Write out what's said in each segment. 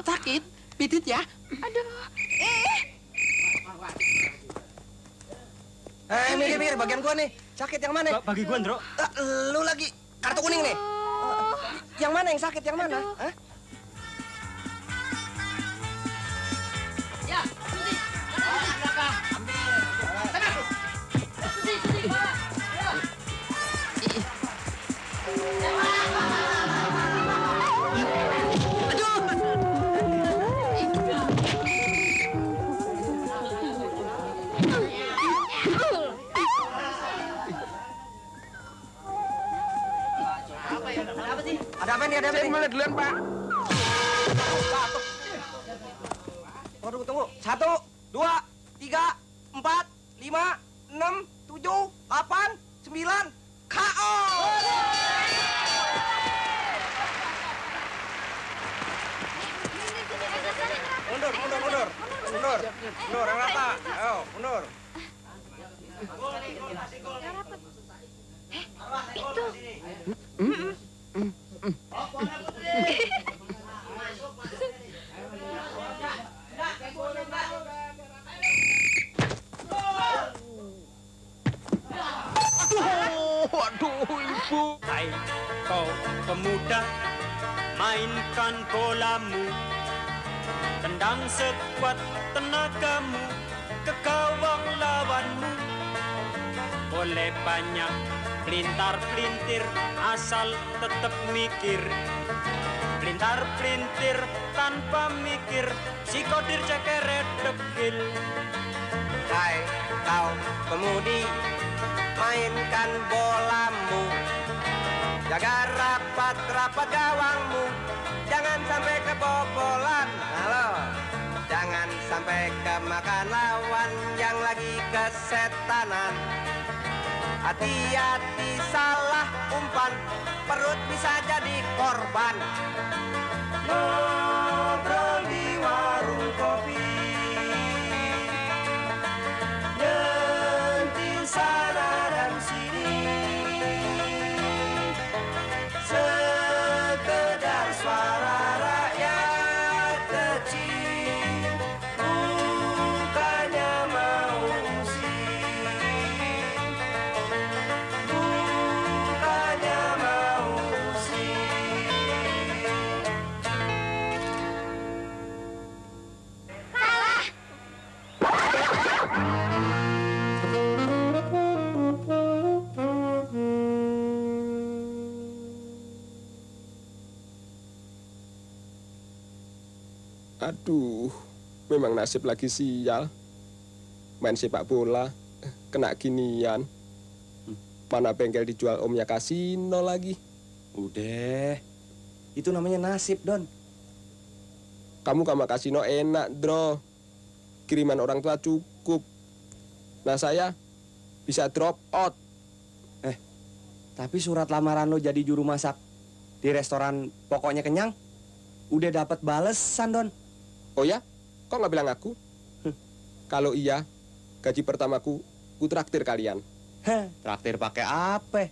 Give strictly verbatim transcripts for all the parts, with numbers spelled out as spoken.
Sakit, pijit ya. Aduh. Eh. Eh, mikir-mikir bagian gua nih. Sakit yang mana? Bagi gua, Indro. Lu lagi kartu kuning nih. Yang mana yang sakit, yang mana? Hah? Ya, sini. Berapa? Ambil. Tengah. Sini, sini. Ya. Ada apa nih? Ada apa nih? Mulai duluan, Pak. Waduh, tunggu. Satu, dua, tiga, empat, lima, enam, tujuh, delapan, sembilan, K O. Mundur, mundur, mundur. Mundur, mundur. Yang apa? Ayo, mundur. Eh, itu. Waduh, ibu. Hai kau pemuda, mainkan bolamu, tendang sekuat tenagamu ke gawang lawanmu. Boleh banyak pelintar-pelintir, asal tetap mikir. Pelintar-pelintir tanpa mikir, si kodir cekeret dekil. Hai kau pemudi, mainkan bolamu, jaga rapat-rapat gawangmu, jangan sampai kebobolan. Halo, jangan sampai kemakan lawan yang lagi kesetanan. Hati-hati salah umpan, perut bisa jadi korban. Ngobrol di warung kopi, nyentil sana dan sini, sekedar suara rakyat kecil, bukannya mau usir, bukannya mau usir. Salah. Aduh, memang nasib lagi sial. Main sepak bola, kena ginian. Mana bengkel dijual omnya Kasino lagi. Udah, itu namanya nasib, Don. Kamu sama Kasino enak, Dro. Kiriman orang tua cukup. Nah, saya bisa drop out. Eh, tapi surat lamaran lo jadi juru masak di restoran Pokoknya Kenyang udah dapat balesan, Don. Oh ya? Kok nggak bilang aku? Hmm. Kalau iya, gaji pertamaku, ku traktir kalian. Heh, traktir pakai apa?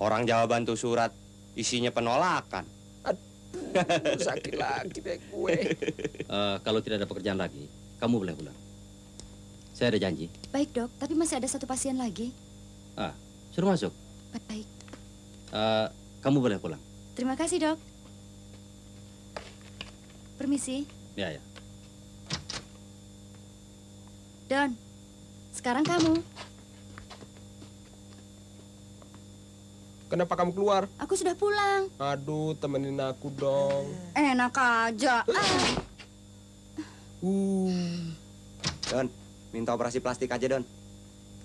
Orang jawaban tuh surat isinya penolakan. Aduh, sakit lagi deh gue. Uh, kalau tidak ada pekerjaan lagi, kamu boleh pulang. Saya ada janji. Baik, Dok, tapi masih ada satu pasien lagi. Ah, suruh masuk. Baik. Uh, kamu boleh pulang. Terima kasih, Dok. Permisi. Ya, ya. Don, sekarang kamu. Kenapa kamu keluar? Aku sudah pulang. Aduh, temenin aku dong. Enak aja. Ah. Uh. Don, minta operasi plastik aja, Don.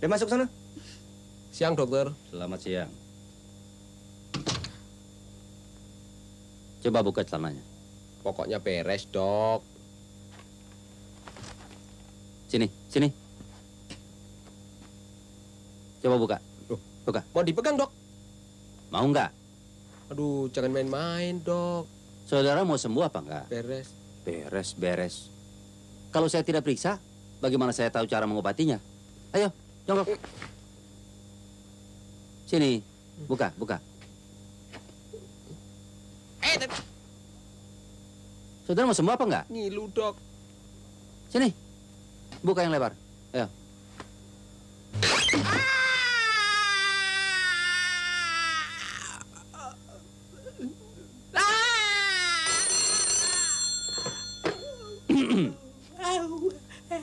Dia masuk sana. Siang, dokter. Selamat siang. Coba buka celananya. Pokoknya beres, dok. Sini, sini. Coba buka. Loh, buka. Mau dipegang, dok? Mau nggak? Aduh, jangan main-main, dok. Saudara mau sembuh apa nggak? Beres. Beres, beres. Kalau saya tidak periksa, bagaimana saya tahu cara mengobatinya? Ayo, jongkok. Sini, buka, buka. Eh, saudara mau sembuh apa enggak? Ngilu, dok. Sini, buka yang lebar. Ayo.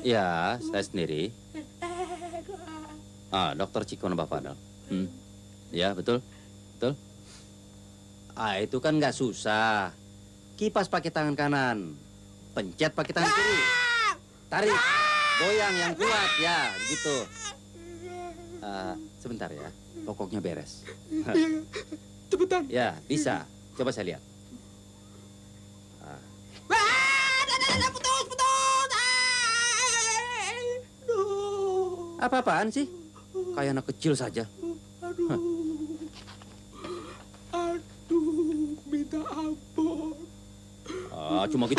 Ya, saya sendiri. Ah, dokter Cikono Bapak dong. Hmm. Ya, betul. Betul. Ah, itu kan nggak susah. Kipas pakai tangan kanan. Pencet pakai tangan kiri. Tarik. Goyang yang kuat, ya. Begitu. Uh, sebentar ya. Pokoknya beres. Cepetan. Ya, bisa. Coba saya lihat. Ah. Putus, putus. Apa-apaan sih? Kayak anak kecil saja. Aduh, huh. Aduh, minta ampun. Ah, cuma gitu.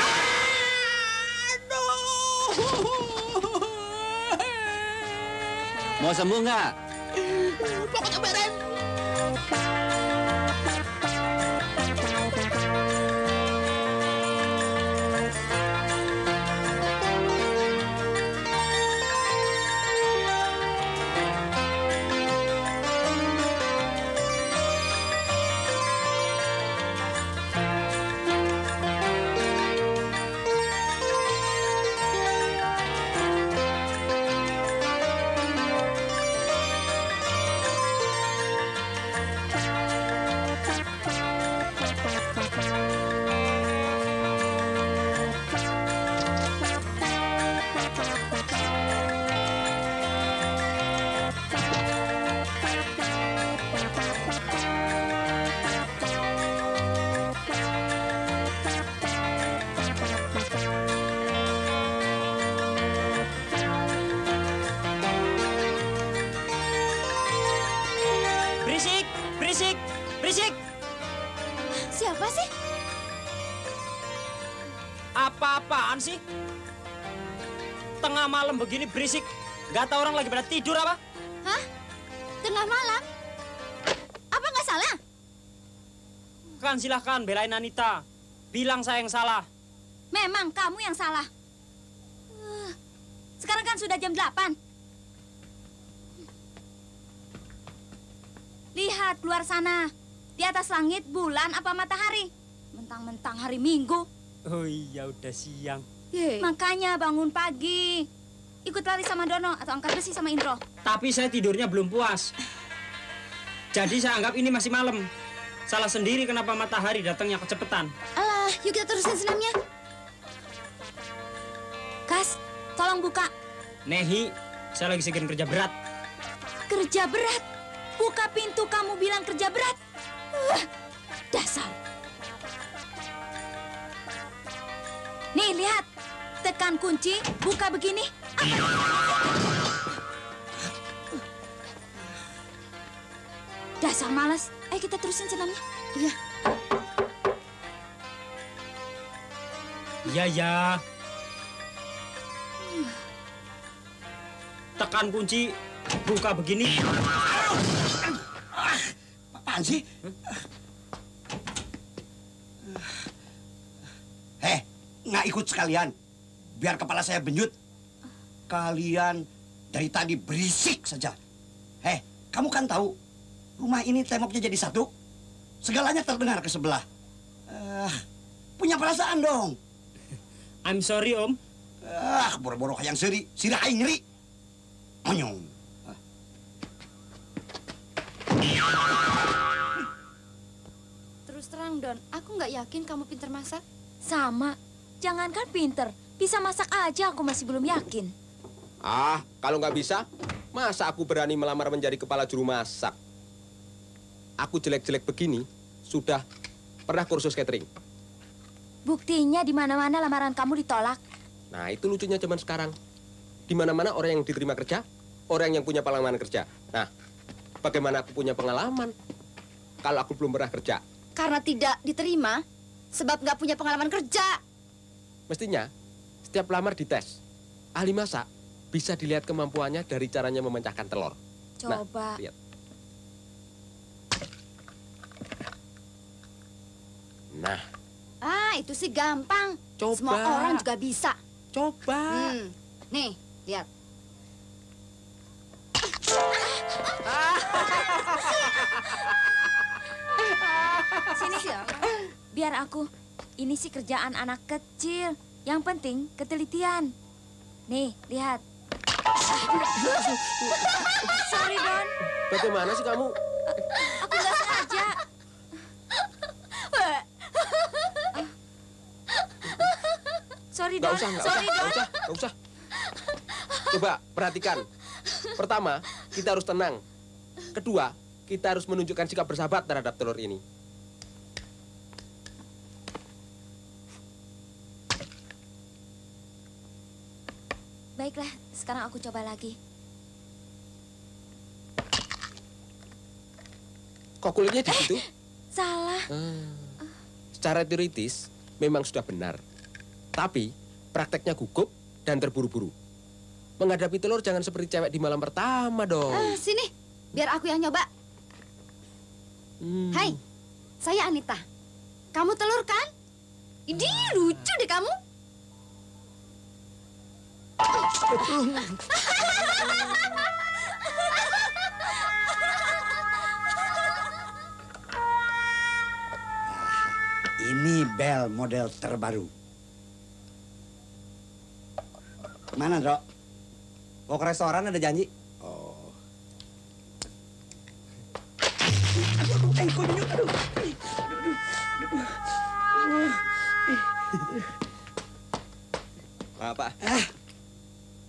Aduh. Mau sembuh nggak? Pokoknya beres. Begini berisik, nggak tahu orang lagi pada tidur apa? Hah? Tengah malam? Apa nggak salah? Kan silahkan belain Anita, bilang saya yang salah. Memang kamu yang salah. Sekarang kan sudah jam delapan. Lihat luar sana, di atas langit bulan apa matahari? Mentang-mentang hari Minggu. Oh iya, udah siang. Yeay. Makanya bangun pagi. Ikut lari sama Dono atau angkat besi sama Indro. Tapi saya tidurnya belum puas. Jadi saya anggap ini masih malam. Salah sendiri kenapa matahari datangnya kecepetan. Alah, yuk kita terusin senamnya. Kas, tolong buka. Nehi, saya lagi segera kerja berat. Kerja berat? Buka pintu kamu bilang kerja berat. Uh, dasar. Nih, lihat. Tekan kunci, buka begini. Dasar malas. Ayo kita terusin senamnya. Iya. Iya, ya. Tekan kunci, buka begini. Apaan sih? Heh, nggak ikut sekalian. Biar kepala saya benyut. Kalian dari tadi berisik saja. Heh, kamu kan tahu rumah ini temboknya jadi satu, segalanya terdengar ke sebelah. Uh, punya perasaan dong. I'm sorry, Om. Ah, uh, boro-boro yang seri, sirah aing nyeri. Onyong. Uh. Terus terang, Don, aku nggak yakin kamu pinter masak. Sama, jangankan pinter, bisa masak aja aku masih belum yakin. Ah, kalau nggak bisa, Masa aku berani melamar menjadi kepala juru masak? Aku jelek-jelek begini, sudah pernah kursus catering. Buktinya di mana-mana lamaran kamu ditolak. Nah, itu lucunya zaman sekarang. Di mana-mana orang yang diterima kerja, orang yang punya pengalaman kerja. Nah, bagaimana aku punya pengalaman kalau aku belum pernah kerja? Karena tidak diterima, sebab nggak punya pengalaman kerja. Mestinya, setiap lamar dites. Ahli masak bisa dilihat kemampuannya dari caranya memecahkan telur. Coba. Nah, lihat. Nah. Ah, itu sih gampang. Coba. Semua orang juga bisa. Coba. Hmm. Nih, lihat. Sini sih. Biar aku. Ini sih kerjaan anak kecil. Yang penting ketelitian. Nih, lihat. Sorry, Don. Bagaimana sih kamu? Aku nggak sengaja. Ah. Sorry, Don. Nggak usah, nggak usah, nggak usah, nggak usah. Coba perhatikan. Pertama, kita harus tenang. Kedua, kita harus menunjukkan sikap bersahabat terhadap telur ini. Baiklah, sekarang aku coba lagi. Kok kulitnya di situ? Eh, salah. Ah. Secara teoritis, memang sudah benar. Tapi, prakteknya gugup dan terburu-buru. Menghadapi telur jangan seperti cewek di malam pertama dong. Ah, sini, biar aku yang nyoba. Hmm. Hai, saya Anita. Kamu telur kan? Ini ah. Lucu deh kamu. Ini bel model terbaru. Mana, Dok? Mau ke restoran ada janji? Oh. Maaf, Pak.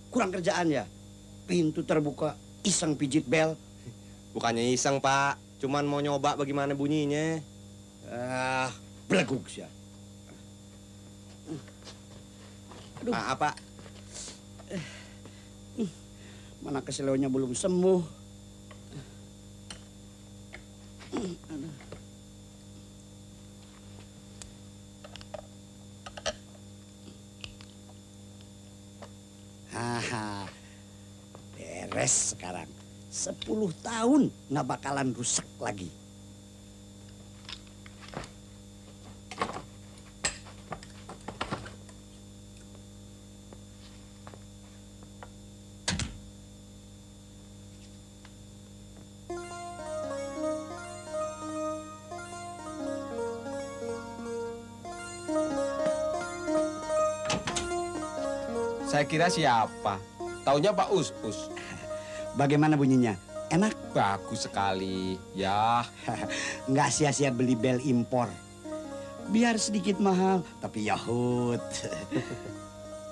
Kurang kerjaan ya? Pintu terbuka, iseng pijit bel. Bukannya iseng, Pak. Cuman mau nyoba bagaimana bunyinya. Ah, beleguk sih ya. Aduh. Maaf, Pak. Mana keselionya belum sembuh. Aduh. Haha, beres sekarang. Sepuluh tahun nggak bakalan rusak lagi. Saya kira siapa? Taunya Pak Us Us. Bagaimana bunyinya? Enak? Bagus sekali. Ya. Nggak sia-sia beli bel impor. Biar sedikit mahal, tapi yahut.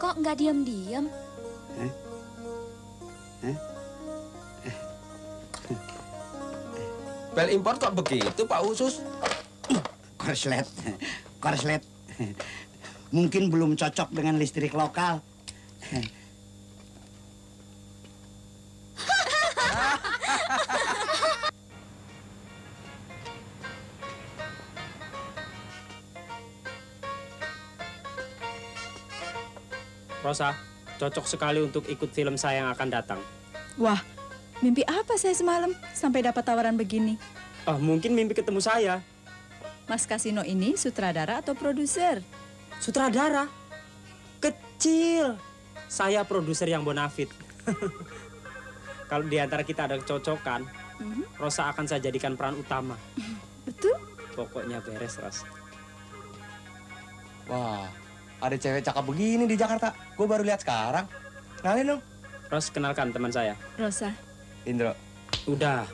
Kok nggak diam-diam? Hah? Hah? Bel impor kok begitu, Pak Us Us? Korslet. Korslet. Mungkin belum cocok dengan listrik lokal. Rosa, cocok sekali untuk ikut film saya yang akan datang. Wah, mimpi apa saya semalam sampai dapat tawaran begini? Oh, mungkin mimpi ketemu saya. Mas Kasino ini sutradara atau produser? Sutradara? Kecil. Saya produser yang bonafit. Kalau di antara kita ada kecocokan, mm-hmm. Rosa akan saya jadikan peran utama. Betul? Pokoknya beres, Ros. Wah, ada cewek cakep begini di Jakarta. Gue baru lihat sekarang. Kenalin dong. Ros, kenalkan teman saya. Rosa. Indro. Udah.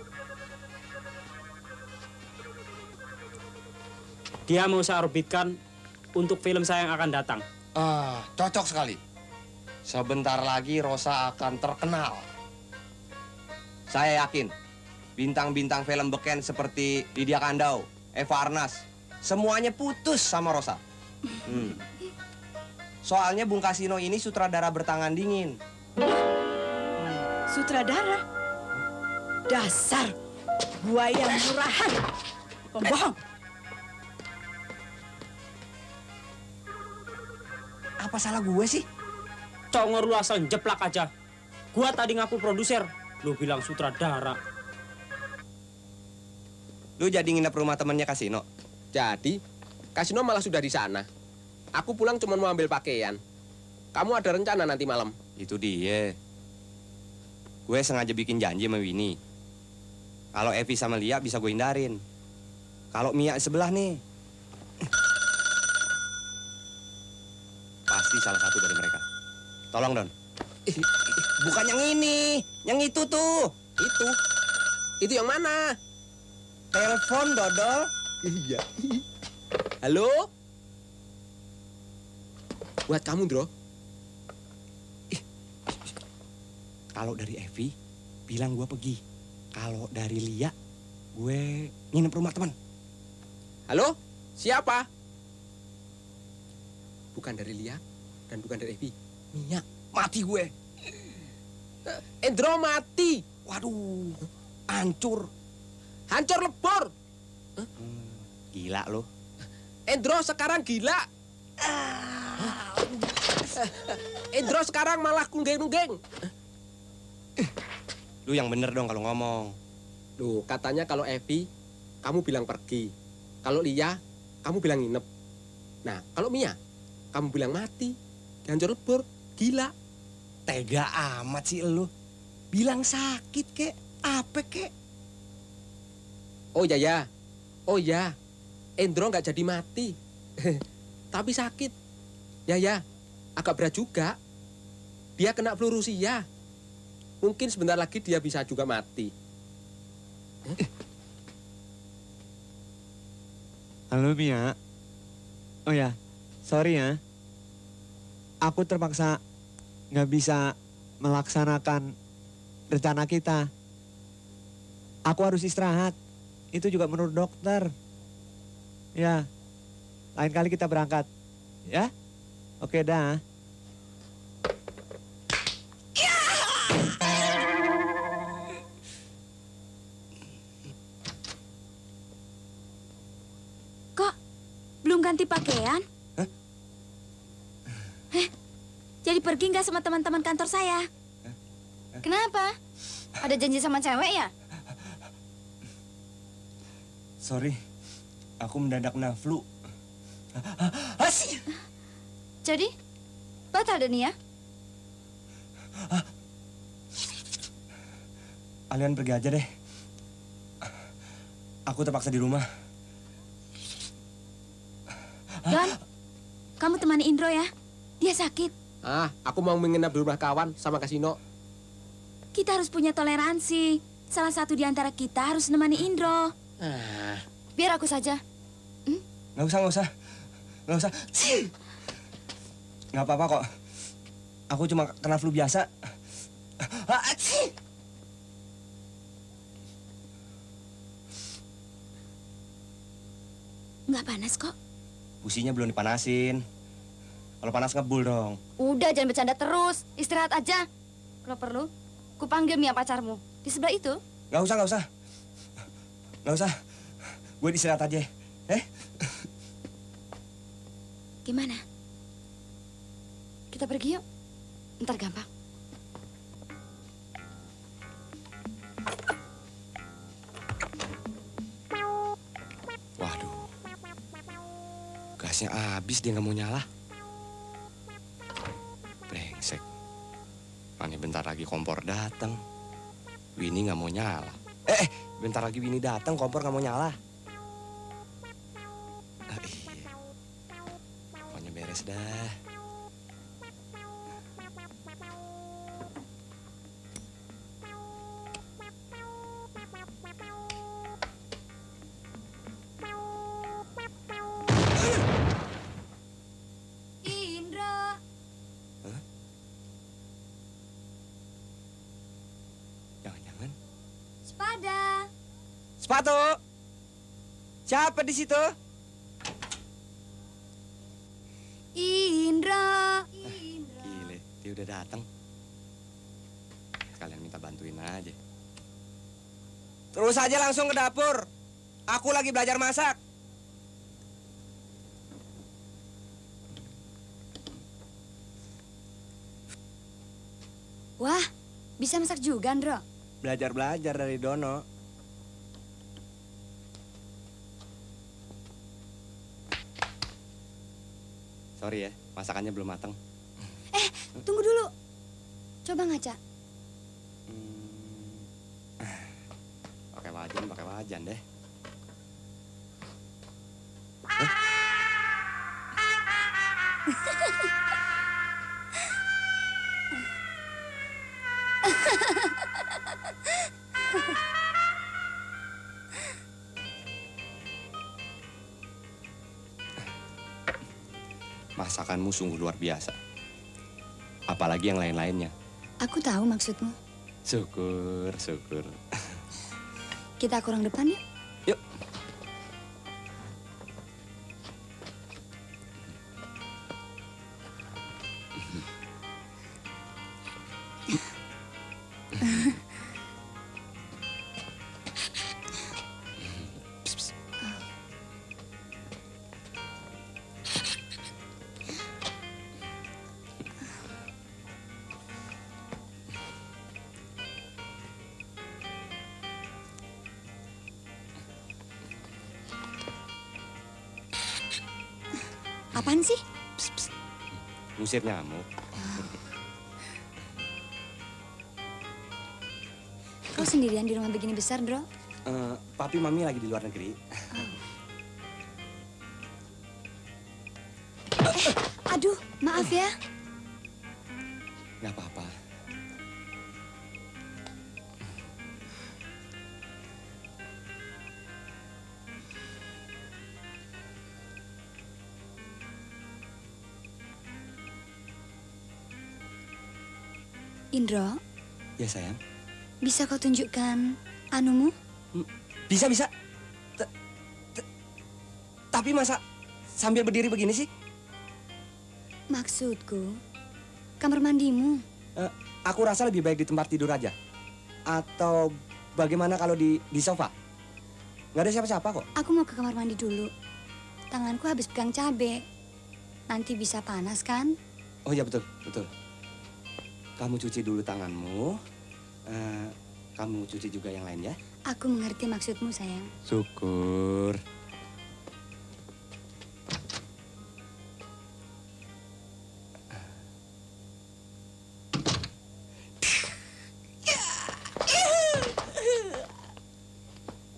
Dia mau saya orbitkan untuk film saya yang akan datang. Ah, cocok sekali. Sebentar lagi Rosa akan terkenal. Saya yakin, bintang-bintang film beken seperti Lydia Kandau, Eva Arnaz, semuanya putus sama Rosa. Hmm. Soalnya Bung Kasino ini sutradara bertangan dingin. Sutradara? Dasar buaya murahan, pembohong. Apa salah gue sih? Congor lu asal jeplak aja. Gua tadi ngaku produser, lu bilang sutradara. Lu jadi nginep rumah temennya Kasino? Jadi, Kasino malah sudah di sana. Aku pulang cuma mau ambil pakaian. Kamu ada rencana nanti malam? Itu dia. Gue sengaja bikin janji sama Winnie. Kalau Evi sama Lia bisa gue hindarin. Kalau Mia sebelah nih, pasti salah satu dari mereka. Tolong, Don. Bukan yang ini, yang itu tuh. Itu. Itu yang mana? Telepon, Dodol. Iya. Halo? Buat kamu, Dro. Eh. Kalau dari Evi, bilang gue pergi. Kalau dari Lia, gue nginep rumah teman. Halo? Siapa? Bukan dari Lia, dan bukan dari Evi. Mia. Mati gue. Indro mati. Waduh. Hancur. Hancur lebur. Huh? Gila lo. Indro sekarang gila. Ah. Indro sekarang malah kunggeng-kunggeng. Lu yang bener dong kalau ngomong. Lu katanya kalau Evi, kamu bilang pergi. Kalau Lia, kamu bilang nginep. Nah, kalau Mia, kamu bilang mati. Hancur lebur, gila. Tega amat sih lu. Bilang sakit kek, apa kek. Oh ya ya, oh ya, Indro nggak jadi mati, tapi sakit. Ya ya, agak berat juga. Dia kena flu Rusia. Mungkin sebentar lagi dia bisa juga mati. Halo Mia. Oh ya, sorry ya. Aku terpaksa nggak bisa melaksanakan rencana kita. Aku harus istirahat. Itu juga menurut dokter. Ya, lain kali kita berangkat. Ya? Oke, dah. Ya! Kok belum ganti pakaian? Hah? Eh, jadi pergi nggak sama teman-teman kantor saya? Hah? Hah? Kenapa? Ada janji sama cewek ya? Sorry, aku mendadak kena flu. Asih. Jadi, batal deh nih ya? Kalian pergi aja deh. Aku terpaksa di rumah. Don, kamu temani Indro ya? Dia sakit. Ah, aku mau menginap di rumah kawan sama Kasino. Kita harus punya toleransi. Salah satu di antara kita harus nemani Indro. Ah. Biar aku saja. Hmm? Nggak usah, nggak usah. Nggak usah. Nggak apa-apa kok. Aku cuma kena flu biasa. Nggak panas kok. Businya belum dipanasin. Kalau panas ngebul dong. Udah, jangan bercanda terus. Istirahat aja. Kalau perlu, ku panggil Mia pacarmu. Di sebelah itu. Nggak usah, nggak usah. Nggak usah, gue istirahat aja, eh? Gimana? Kita pergi yuk, ntar gampang. Waduh, gasnya habis, dia nggak mau nyala. Brengsek, mana bentar lagi kompor datang. Winnie nggak mau nyala. Eh, eh. Bentar lagi Winnie datang, kompor nggak mau nyala. Ah, iya. Pokoknya beres dah. Indro. Huh? Jangan-jangan Sepada. Sepatu. Siapa di situ? Indro. Indro. Ah, gile, dia udah datang. Kalian minta bantuin aja. Terus aja langsung ke dapur. Aku lagi belajar masak. Wah, bisa masak juga, Indro. Belajar-belajar dari Dono. Sorry ya, masakannya belum matang. Eh, tunggu dulu. Coba ngaca. Hmm. Pakai wajan, pakai wajan deh. Eh? Masakanmu sungguh luar biasa. Apalagi yang lain-lainnya. Aku tahu maksudmu. Syukur, syukur. Kita kurang depan yuk. Yuk. Apaan sih? Psst, psst. Musir nyamuk. Oh. Kau sendirian di rumah begini besar, Bro? Uh, papi mami lagi di luar negeri. Oh. Eh, aduh, maaf ya. Nggak apa-apa. Indro? Ya, sayang. Bisa kau tunjukkan anumu? Bisa, bisa. T -t Tapi masa sambil berdiri begini sih? Maksudku, kamar mandimu. Uh, aku rasa lebih baik di tempat tidur aja. Atau bagaimana kalau di, di sofa? Nggak ada siapa-siapa kok. Aku mau ke kamar mandi dulu. Tanganku habis pegang cabai. Nanti bisa panas kan? Oh ya, betul, betul. Kamu cuci dulu tanganmu, uh, kamu cuci juga yang lain ya. Aku mengerti maksudmu sayang. Syukur.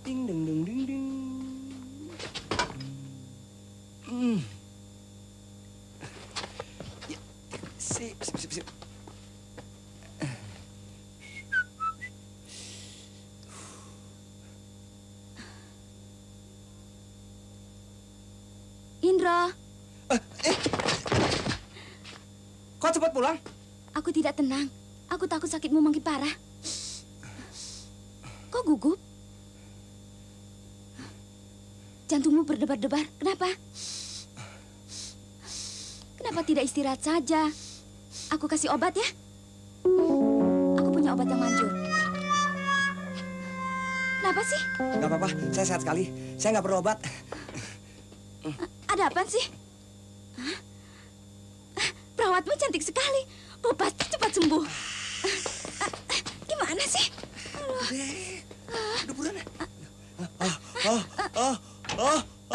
Ding ding ding ding ding. Hmm. Ya. Sip sip sip sip. Kau cepat pulang? Aku tidak tenang. Aku takut sakitmu makin parah. Kok gugup? Jantungmu berdebar-debar. Kenapa? Kenapa tidak istirahat saja? Aku kasih obat ya. Aku punya obat yang manjur. Kenapa sih? Gak apa-apa. Saya sehat sekali. Saya nggak perlu obat. Ada apaan sih? Hah? Perawatmu cantik sekali. Oh, pasti cepat sembuh. Gimana sih? Udah buruan. Ah, ah, ah, ah, ah,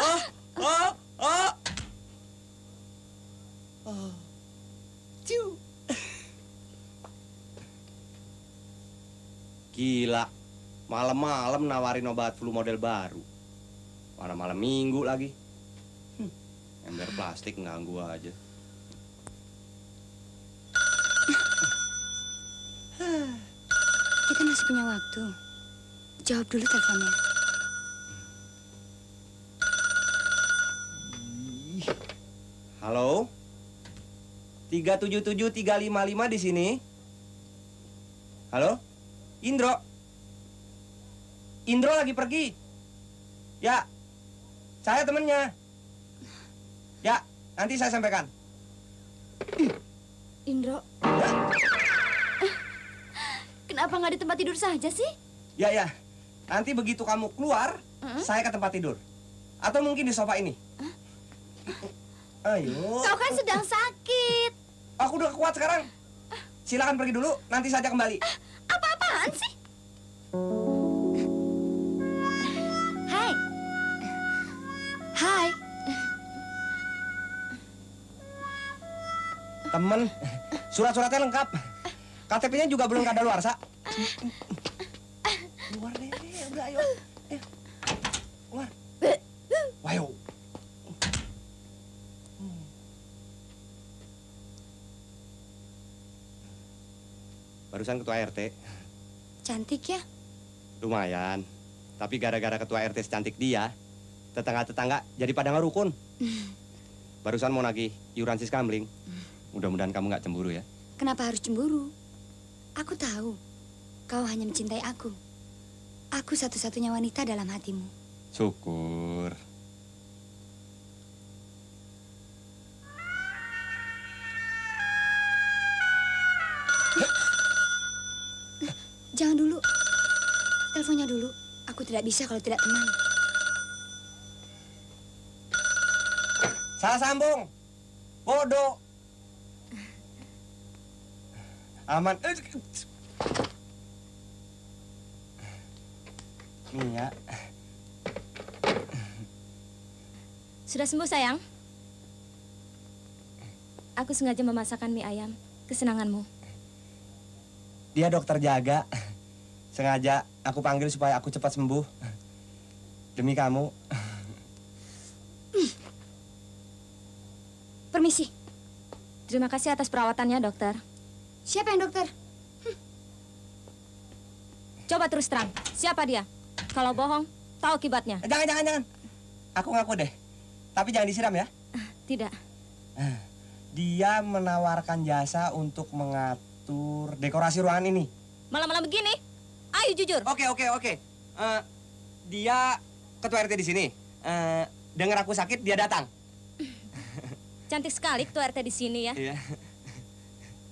ah, ah. Ah. Ciu. Gila. Malam-malam nawarin obat flu model baru. Mana malam minggu lagi. Ember plastik nganggu aja. Kita masih punya waktu. Jawab dulu teleponnya. Halo? tiga tujuh tujuh tiga lima lima di sini. Halo? Indro? Indro lagi pergi. Ya, saya temennya. Ya, nanti saya sampaikan. Indro, kenapa nggak di tempat tidur saja sih? Ya, ya. Nanti begitu kamu keluar, uh-huh. saya ke tempat tidur. Atau mungkin di sofa ini. Huh? Ayo. Kau kan sedang sakit. Aku udah kuat sekarang. Silakan pergi dulu, nanti saja kembali. Apa-apaan sih? Hai. Hai. Temen, surat-suratnya lengkap. K T P-nya juga belum kadaluarsa. Keluar deh, udah ayo. Ayo. Keluar. Wayo. Barusan ketua R T. Cantik ya? Lumayan. Tapi gara-gara ketua R T secantik dia, tetangga-tetangga jadi pada ngerukun. Barusan mau nagih iuran sis kamling. Mudah-mudahan kamu nggak cemburu ya. Kenapa harus cemburu? Aku tahu. Kau hanya mencintai aku. Aku satu-satunya wanita dalam hatimu. Syukur. Jangan dulu. Teleponnya dulu. Aku tidak bisa kalau tidak tenang. Salah sambung. Bodoh. Aman. Nih ya. Sudah sembuh, sayang. Aku sengaja memasakkan mie ayam. Kesenanganmu. Dia dokter jaga. Sengaja aku panggil supaya aku cepat sembuh. Demi kamu. Permisi. Terima kasih atas perawatannya, dokter. Siapa yang dokter? Hm. Coba terus terang. Siapa dia? Kalau bohong, tahu akibatnya. Jangan, jangan, jangan. Aku ngaku deh. Tapi jangan disiram ya. Tidak. Dia menawarkan jasa untuk mengatur dekorasi ruangan ini. Malam-malam begini, ayo jujur. Oke, oke, oke. Uh, dia ketua R T di sini. Uh, dengar aku sakit, dia datang. Cantik sekali ketua R T di sini ya. Iya.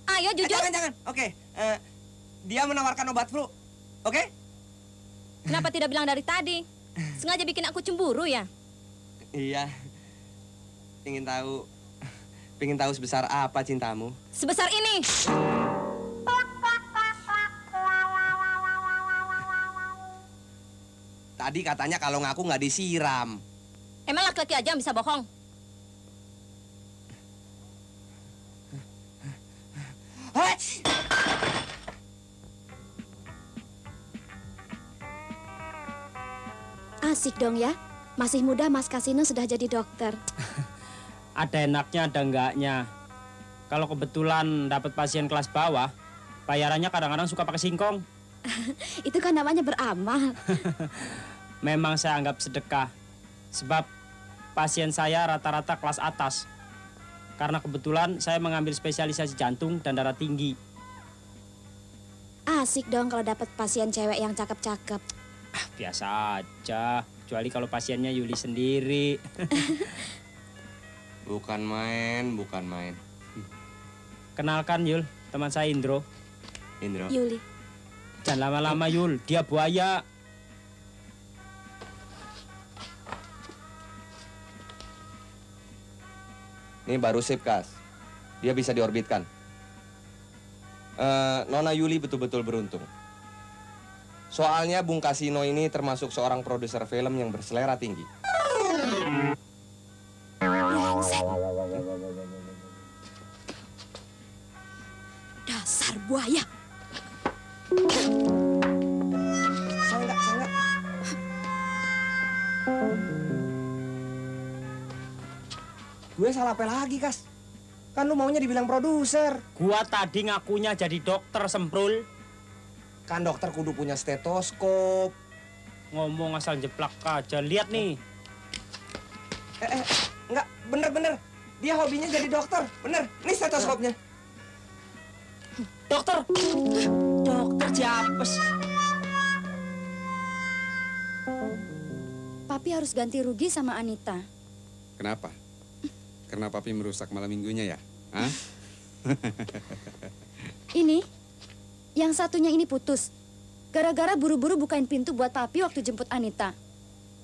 Ayo jujur. Eh, jangan, jangan. Oke. Uh, dia menawarkan obat flu. Oke? Kenapa tidak bilang dari tadi? Sengaja bikin aku cemburu ya? Iya. Ingin tahu, ingin tahu sebesar apa cintamu? Sebesar ini. Tadi katanya kalau ngaku nggak disiram. Emang laki-laki aja yang bisa bohong? Asik dong ya. Masih muda Mas Kasino sudah jadi dokter. Ada enaknya, ada enggaknya. Kalau kebetulan dapat pasien kelas bawah, bayarannya kadang-kadang suka pakai singkong. Itu kan namanya beramal. Memang saya anggap sedekah, sebab pasien saya rata-rata kelas atas. Karena kebetulan saya mengambil spesialisasi jantung dan darah tinggi. Asik dong kalau dapat pasien cewek yang cakep-cakep. Ah, biasa aja, kecuali kalau pasiennya Yuli sendiri. Bukan main, bukan main. Kenalkan Yul, teman saya Indro. Indro. Yuli. Jangan lama-lama Yul, dia buaya. Ini baru sip, Kas. Dia bisa diorbitkan. Uh, Nona Yuli betul-betul beruntung. Soalnya Bung Kasino ini termasuk seorang produser film yang berselera tinggi. Dasar buaya. Sanggak, sanggak. Gue salah apa lagi, Kas? Kan lu maunya dibilang produser. Gua tadi ngakunya jadi dokter, Semprul. Kan dokter kudu punya stetoskop. Ngomong asal jeplak aja. Lihat nih. Eh, eh, enggak, bener-bener. Dia hobinya jadi dokter, bener. Ini stetoskopnya. Dokter! Dokter Japes. Papi harus ganti rugi sama Anita. Kenapa? Karena Papi merusak malam minggunya ya? Hah? Ini, yang satunya ini putus. Gara-gara buru-buru bukain pintu buat Papi waktu jemput Anita.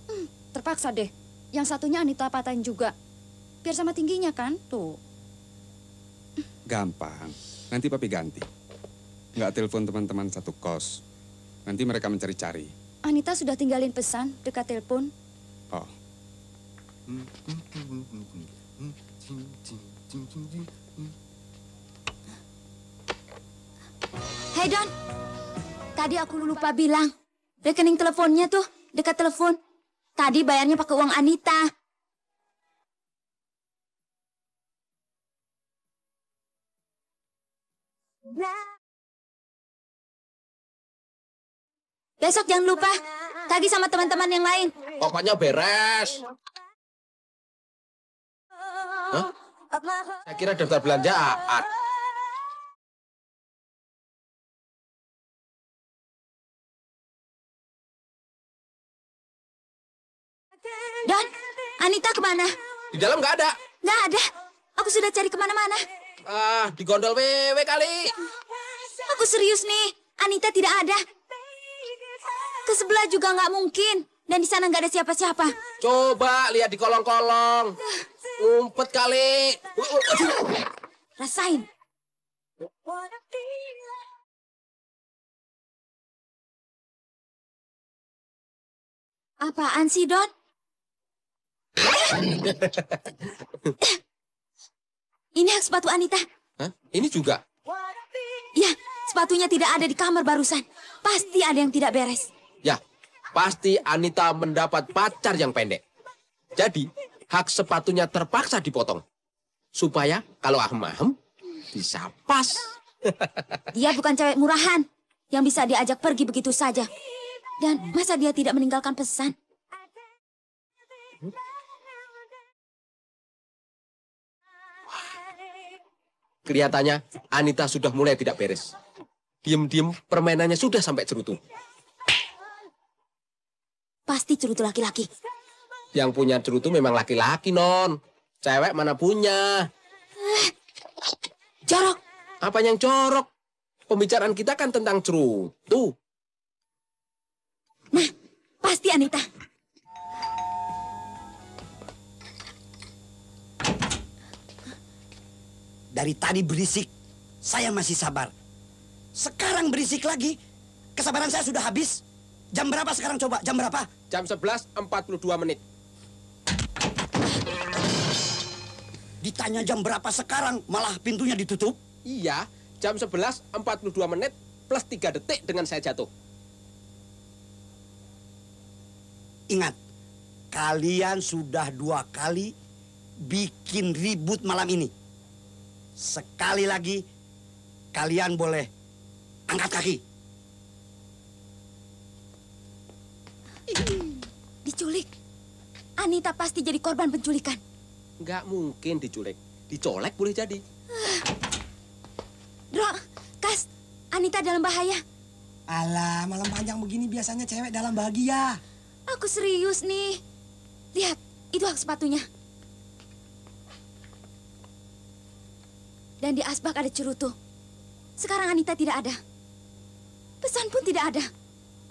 Hmm, terpaksa deh. Yang satunya Anita patahin juga. Biar sama tingginya kan? Tuh. Gampang. Nanti Papi ganti. Nggak telepon teman-teman satu kos. Nanti mereka mencari-cari. Anita sudah tinggalin pesan dekat telepon. Oh. Hei Don. Tadi aku lupa bilang. Rekening teleponnya tuh dekat telepon. Tadi bayarnya pakai uang Anita. Besok jangan lupa tagih sama teman-teman yang lain. Pokoknya beres. Hah? Saya kira daftar belanja A A T. Don, Anita kemana? Di dalam nggak ada. Nggak ada. Aku sudah cari kemana-mana. Ah, di gondol wewe kali. Aku serius nih, Anita tidak ada. Ke sebelah juga nggak mungkin, dan di sana nggak ada siapa-siapa. Coba lihat di kolong-kolong, umpet kali. Rasain. Apaan sih, Don? Ini hak sepatu Anita. Hah? Ini juga? Ya, sepatunya tidak ada di kamar barusan. Pasti ada yang tidak beres. Ya, pasti Anita mendapat pacar yang pendek. Jadi, hak sepatunya terpaksa dipotong. Supaya kalau ahem-ahem, bisa pas. Dia bukan cewek murahan yang bisa diajak pergi begitu saja. Dan masa dia tidak meninggalkan pesan? Kelihatannya Anita sudah mulai tidak beres. Diem-diem permainannya sudah sampai cerutu. Pasti cerutu laki-laki. Yang punya cerutu memang laki-laki, Non. Cewek mana punya? Jorok. Apa yang jorok? Pembicaraan kita kan tentang cerutu. Nah, pasti Anita. Dari tadi berisik, saya masih sabar. Sekarang berisik lagi, kesabaran saya sudah habis. Jam berapa sekarang coba? Jam berapa? Jam sebelas empat puluh dua menit. Ditanya jam berapa sekarang, malah pintunya ditutup? Iya, jam sebelas empat puluh dua menit plus tiga detik dengan saya jatuh. Ingat, kalian sudah dua kali bikin ribut malam ini. Sekali lagi, kalian boleh angkat kaki. Diculik. Anita pasti jadi korban penculikan. Nggak mungkin diculik. Dicolek boleh jadi. Dro, Kas, Anita dalam bahaya. Alah, malam panjang begini biasanya cewek dalam bahagia. Aku serius nih. Lihat, itu hak sepatunya. Dan di asbak ada cerutu. Sekarang Anita tidak ada. Pesan pun tidak ada.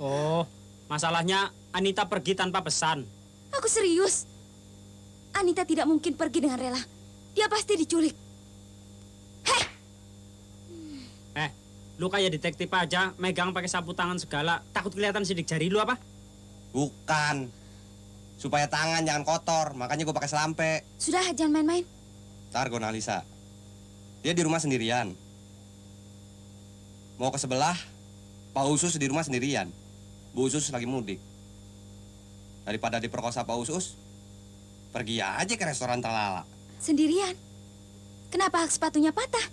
Oh, masalahnya Anita pergi tanpa pesan. Aku serius. Anita tidak mungkin pergi dengan rela. Dia pasti diculik. Hei! Eh, lu kayak detektif aja, megang pakai sapu tangan segala. Takut kelihatan sidik jari lu apa? Bukan. Supaya tangan jangan kotor, makanya gue pakai selampe. Sudah, jangan main-main. Ntar gue analisa. Dia di rumah sendirian. Mau ke sebelah, Pak Us Us di rumah sendirian. Bu Us Us lagi mudik. Daripada diperkosa Pak Us Us, pergi aja ke restoran terlala. Sendirian? Kenapa hak sepatunya patah?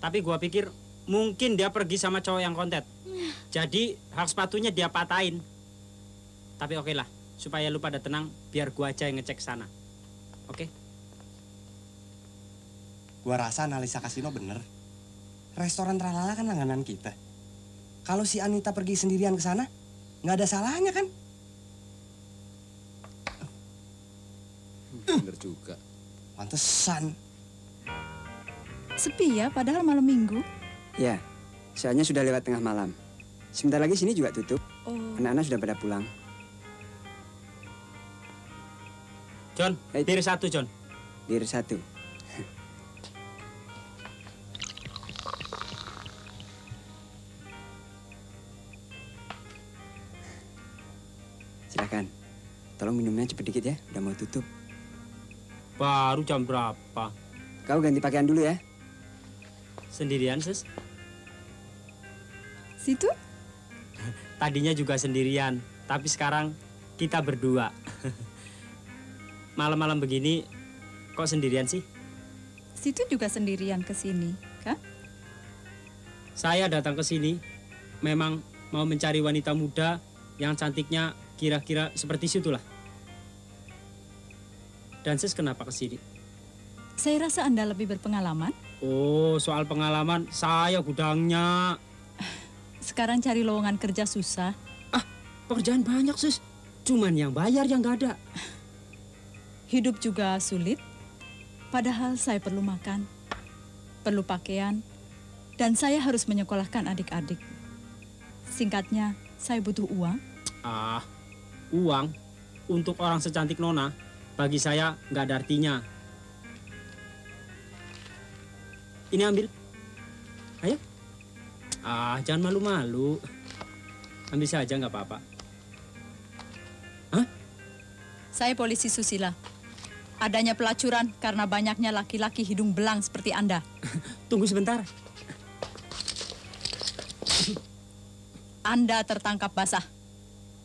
Tapi gua pikir mungkin dia pergi sama cowok yang kontet. Jadi hak sepatunya dia patahin. Tapi oke lah, supaya lu pada tenang, biar gua aja yang ngecek sana. Oke? Gua rasa analisa Kasino bener. Restoran Tralala kan langganan kita. Kalau si Anita pergi sendirian ke sana, nggak ada salahnya kan? Bener juga. Pantesan. Sepi ya, padahal malam minggu. Ya, soalnya sudah lewat tengah malam. Sebentar lagi sini juga tutup. Anak-anak oh. sudah pada pulang. John, hey. Bir satu, John. Bir satu. Silakan. Tolong minumnya cepet dikit ya, udah mau tutup. Baru jam berapa? Kau ganti pakaian dulu ya. Sendirian, Sis? Situ? Tadinya juga sendirian, tapi sekarang kita berdua. Malam-malam begini, kok sendirian sih? Situ juga sendirian ke sini, kan? Saya datang ke sini, memang mau mencari wanita muda yang cantiknya kira-kira seperti situlah. Dan Sis kenapa ke sini? Saya rasa Anda lebih berpengalaman. Oh, soal pengalaman, saya gudangnya. Sekarang cari lowongan kerja susah. Ah, pekerjaan banyak, Sus. Cuman yang bayar yang nggak ada. Hidup juga sulit. Padahal saya perlu makan, perlu pakaian, dan saya harus menyekolahkan adik-adik. Singkatnya, saya butuh uang. Ah, uang untuk orang secantik Nona, bagi saya nggak ada artinya. Ini ambil. Ayo. Ah, jangan malu-malu. Ambil saja, nggak apa-apa. Hah? Saya polisi susila. Adanya pelacuran karena banyaknya laki-laki hidung belang seperti Anda. Tunggu sebentar. Anda tertangkap basah.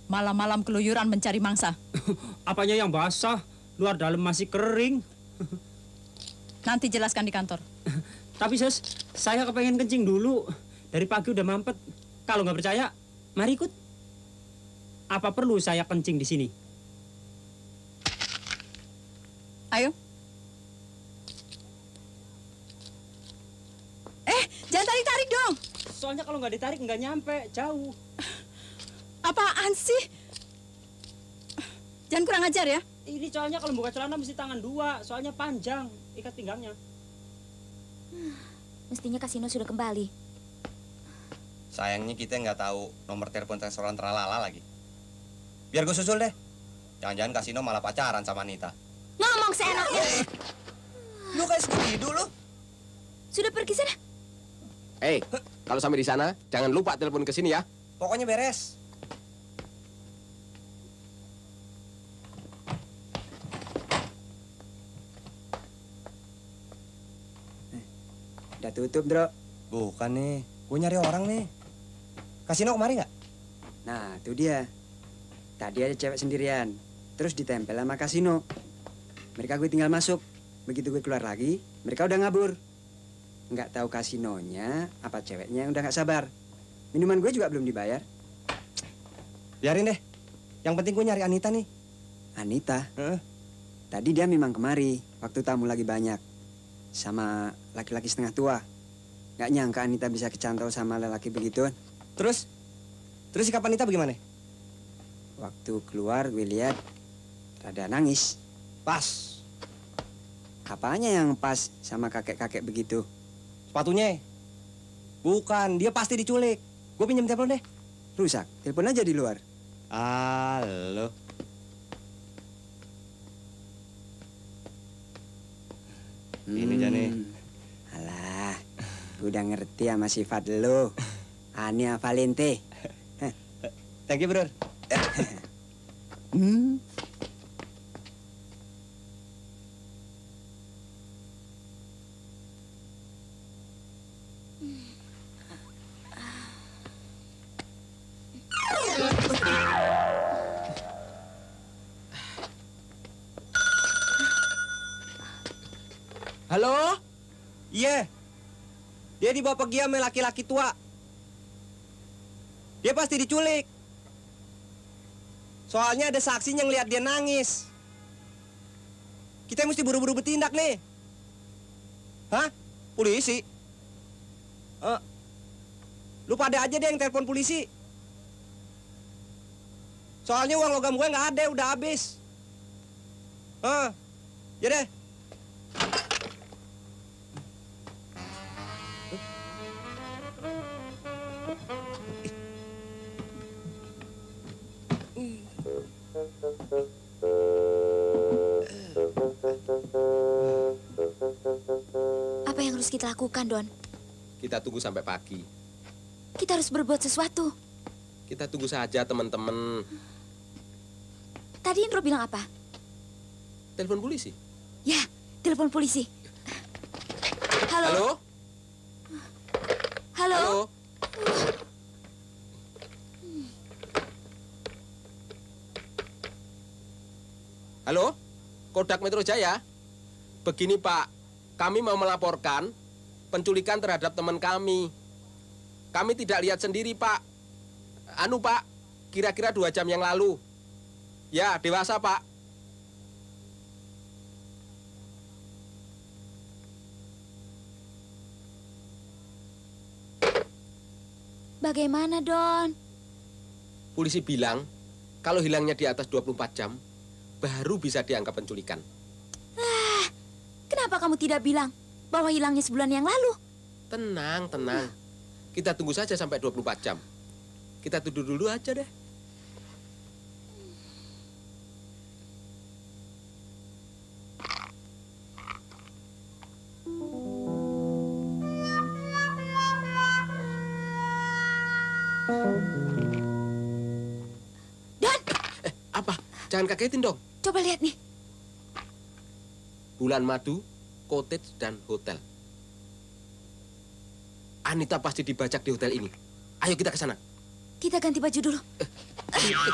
Malam-malam keluyuran mencari mangsa. Apanya yang basah? Luar dalam masih kering. Nanti jelaskan di kantor. Tapi, Sus, saya kepengen kencing dulu. Dari pagi udah mampet. Kalau nggak percaya, mari ikut. Apa perlu saya kencing di sini? Ayo. Eh, jangan tarik-tarik dong. Soalnya kalau nggak ditarik, nggak nyampe. Jauh. Apaan sih? Jangan kurang ajar ya. Ini soalnya kalau buka celana mesti tangan dua. Soalnya panjang. Ikat pinggangnya. Mestinya Kasino sudah kembali. Sayangnya kita nggak tahu nomor telepon restoran Tralala lagi. Biar gue susul deh. Jangan-jangan Kasino malah pacaran sama Anita. Ngomong seenaknya. Lu kayak segitu lu. Sudah pergi sana. Hei, kalau sampai di sana jangan lupa telepon ke sini ya. Pokoknya beres. Udah tutup, Dro. Bukan nih, gue nyari orang nih. Kasino kemari nggak? Nah, itu dia. Tadi ada cewek sendirian, terus ditempel sama Kasino. Mereka gue tinggal masuk. Begitu gue keluar lagi, mereka udah ngabur. Nggak tahu Kasinonya apa ceweknya yang udah nggak sabar. Minuman gue juga belum dibayar. Biarin deh. Yang penting gue nyari Anita nih. Anita? Huh? Tadi dia memang kemari, waktu tamu lagi banyak. Sama laki-laki setengah tua. Gak nyangka Anita bisa kecantol sama lelaki begitu. Terus? Terus sikap Anita bagaimana? Waktu keluar gue lihat rada nangis. Pas. Apanya yang pas sama kakek-kakek begitu? Sepatunya. Bukan, dia pasti diculik. Gue pinjam telepon deh. Rusak, telepon aja di luar. Halo. Ini Jani. Hmm. Alah, gue udah ngerti sama sifat lo. Ania Valente. Thank you, Bro. hmm. Halo? Iya. Yeah. Dia dibawa pergi sama laki-laki tua. Dia pasti diculik. Soalnya ada saksi yang lihat dia nangis. Kita mesti buru-buru bertindak nih. Hah? Polisi? Uh, lu pada aja deh yang telepon polisi. Soalnya uang logam gue nggak ada, udah habis. Hah? Uh. Ya deh. Apa yang harus kita lakukan, Don? Kita tunggu sampai pagi. Kita harus berbuat sesuatu. Kita tunggu saja, teman-teman. Tadi Indro bilang apa? Telepon polisi. Ya, telepon polisi. Halo? Halo? Halo? Halo? Halo, Kodak Metro Jaya. Begini Pak, kami mau melaporkan penculikan terhadap teman kami. Kami tidak lihat sendiri Pak. Anu Pak, kira-kira dua jam yang lalu. Ya, dewasa Pak. Bagaimana Don? Polisi bilang, kalau hilangnya di atas dua puluh empat jam, baru bisa dianggap penculikan. Ah, kenapa kamu tidak bilang bahwa hilangnya sebulan yang lalu? Tenang, tenang. Kita tunggu saja sampai dua puluh empat jam. Kita tidur dulu aja deh. Don! Eh, apa? Jangan kagetin dong. Coba lihat nih. Bulan Madu, Cottage, dan Hotel. Anita pasti dibajak di hotel ini. Ayo kita ke sana. Kita ganti baju dulu. Eh, eh, eh. Uh.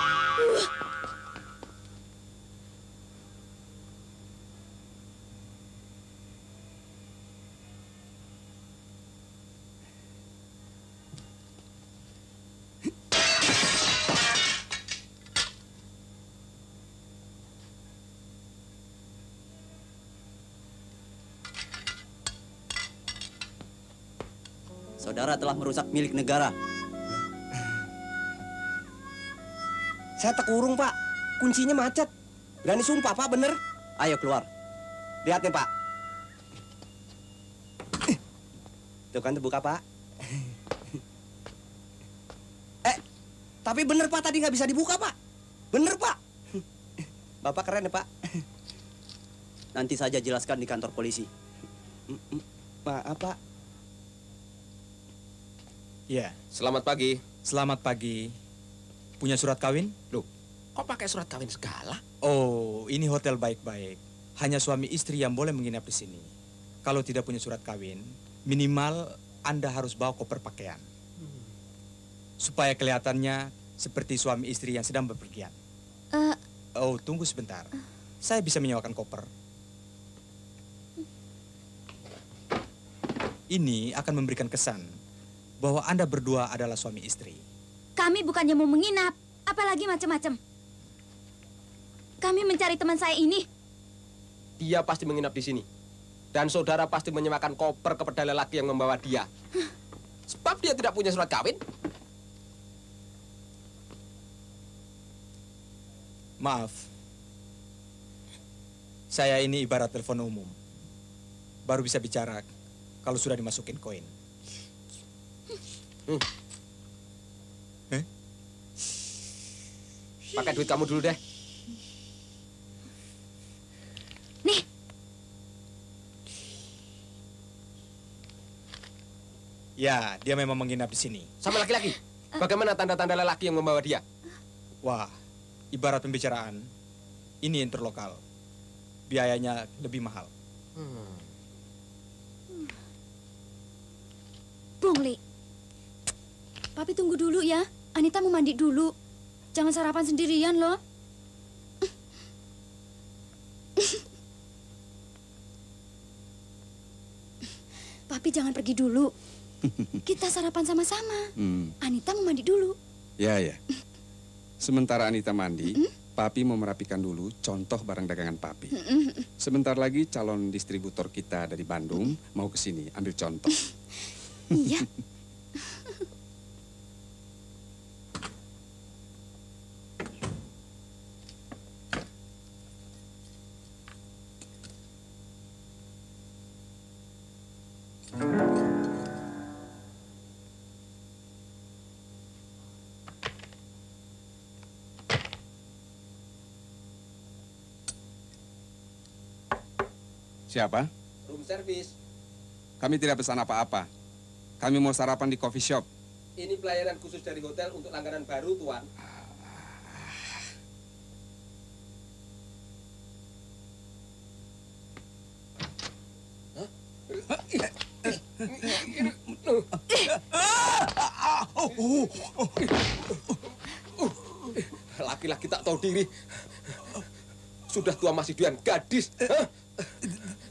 Saudara telah merusak milik negara. Saya terkurung, Pak. Kuncinya macet. Berani sumpah, Pak, bener. Ayo keluar. Lihat nih, Pak. Tuh kan terbuka, Pak. Eh, tapi bener, Pak, tadi nggak bisa dibuka, Pak. Bener, Pak. Bapak keren ya, Pak. Nanti saja jelaskan di kantor polisi. Maaf, Pak. Ya, selamat pagi. Selamat pagi. Punya surat kawin? Loh, kok pakai surat kawin segala? Oh, ini hotel baik-baik. Hanya suami istri yang boleh menginap di sini. Kalau tidak punya surat kawin, minimal Anda harus bawa koper pakaian. Hmm. Supaya kelihatannya seperti suami istri yang sedang bepergian. Uh. Oh, tunggu sebentar. Uh. Saya bisa menyewakan koper. Ini akan memberikan kesan bahwa Anda berdua adalah suami istri. Kami bukannya mau menginap, apalagi macam-macam. Kami mencari teman saya ini. Dia pasti menginap di sini. Dan saudara pasti menyewakan koper kepada lelaki yang membawa dia. Sebab dia tidak punya surat kawin. Maaf. Saya ini ibarat telepon umum. Baru bisa bicara kalau sudah dimasukin koin. Hmm. Eh? Pakai duit kamu dulu deh. Nih. Ya, dia memang menginap di sini. Sama laki-laki. Bagaimana tanda-tanda lelaki yang membawa dia? Wah, ibarat pembicaraan. Ini interlokal. Biayanya lebih mahal. Hmm. Pungli. Papi tunggu dulu ya, Anita mau mandi dulu. Jangan sarapan sendirian loh. Papi jangan pergi dulu. Kita sarapan sama-sama. Hmm. Anita mau mandi dulu. Ya, ya. Sementara Anita mandi, mm-hmm. Papi mau merapikan dulu contoh barang dagangan Papi. Mm-hmm. Sebentar lagi calon distributor kita dari Bandung mm-hmm. mau ke sini ambil contoh. Iya. Siapa? Room service. Kami tidak pesan apa-apa. Kami mau sarapan di coffee shop. Ini pelayanan khusus dari hotel untuk langganan baru, Tuan. Hah? Laki-laki tak tahu diri. Sudah tua masih doyan gadis. Hah?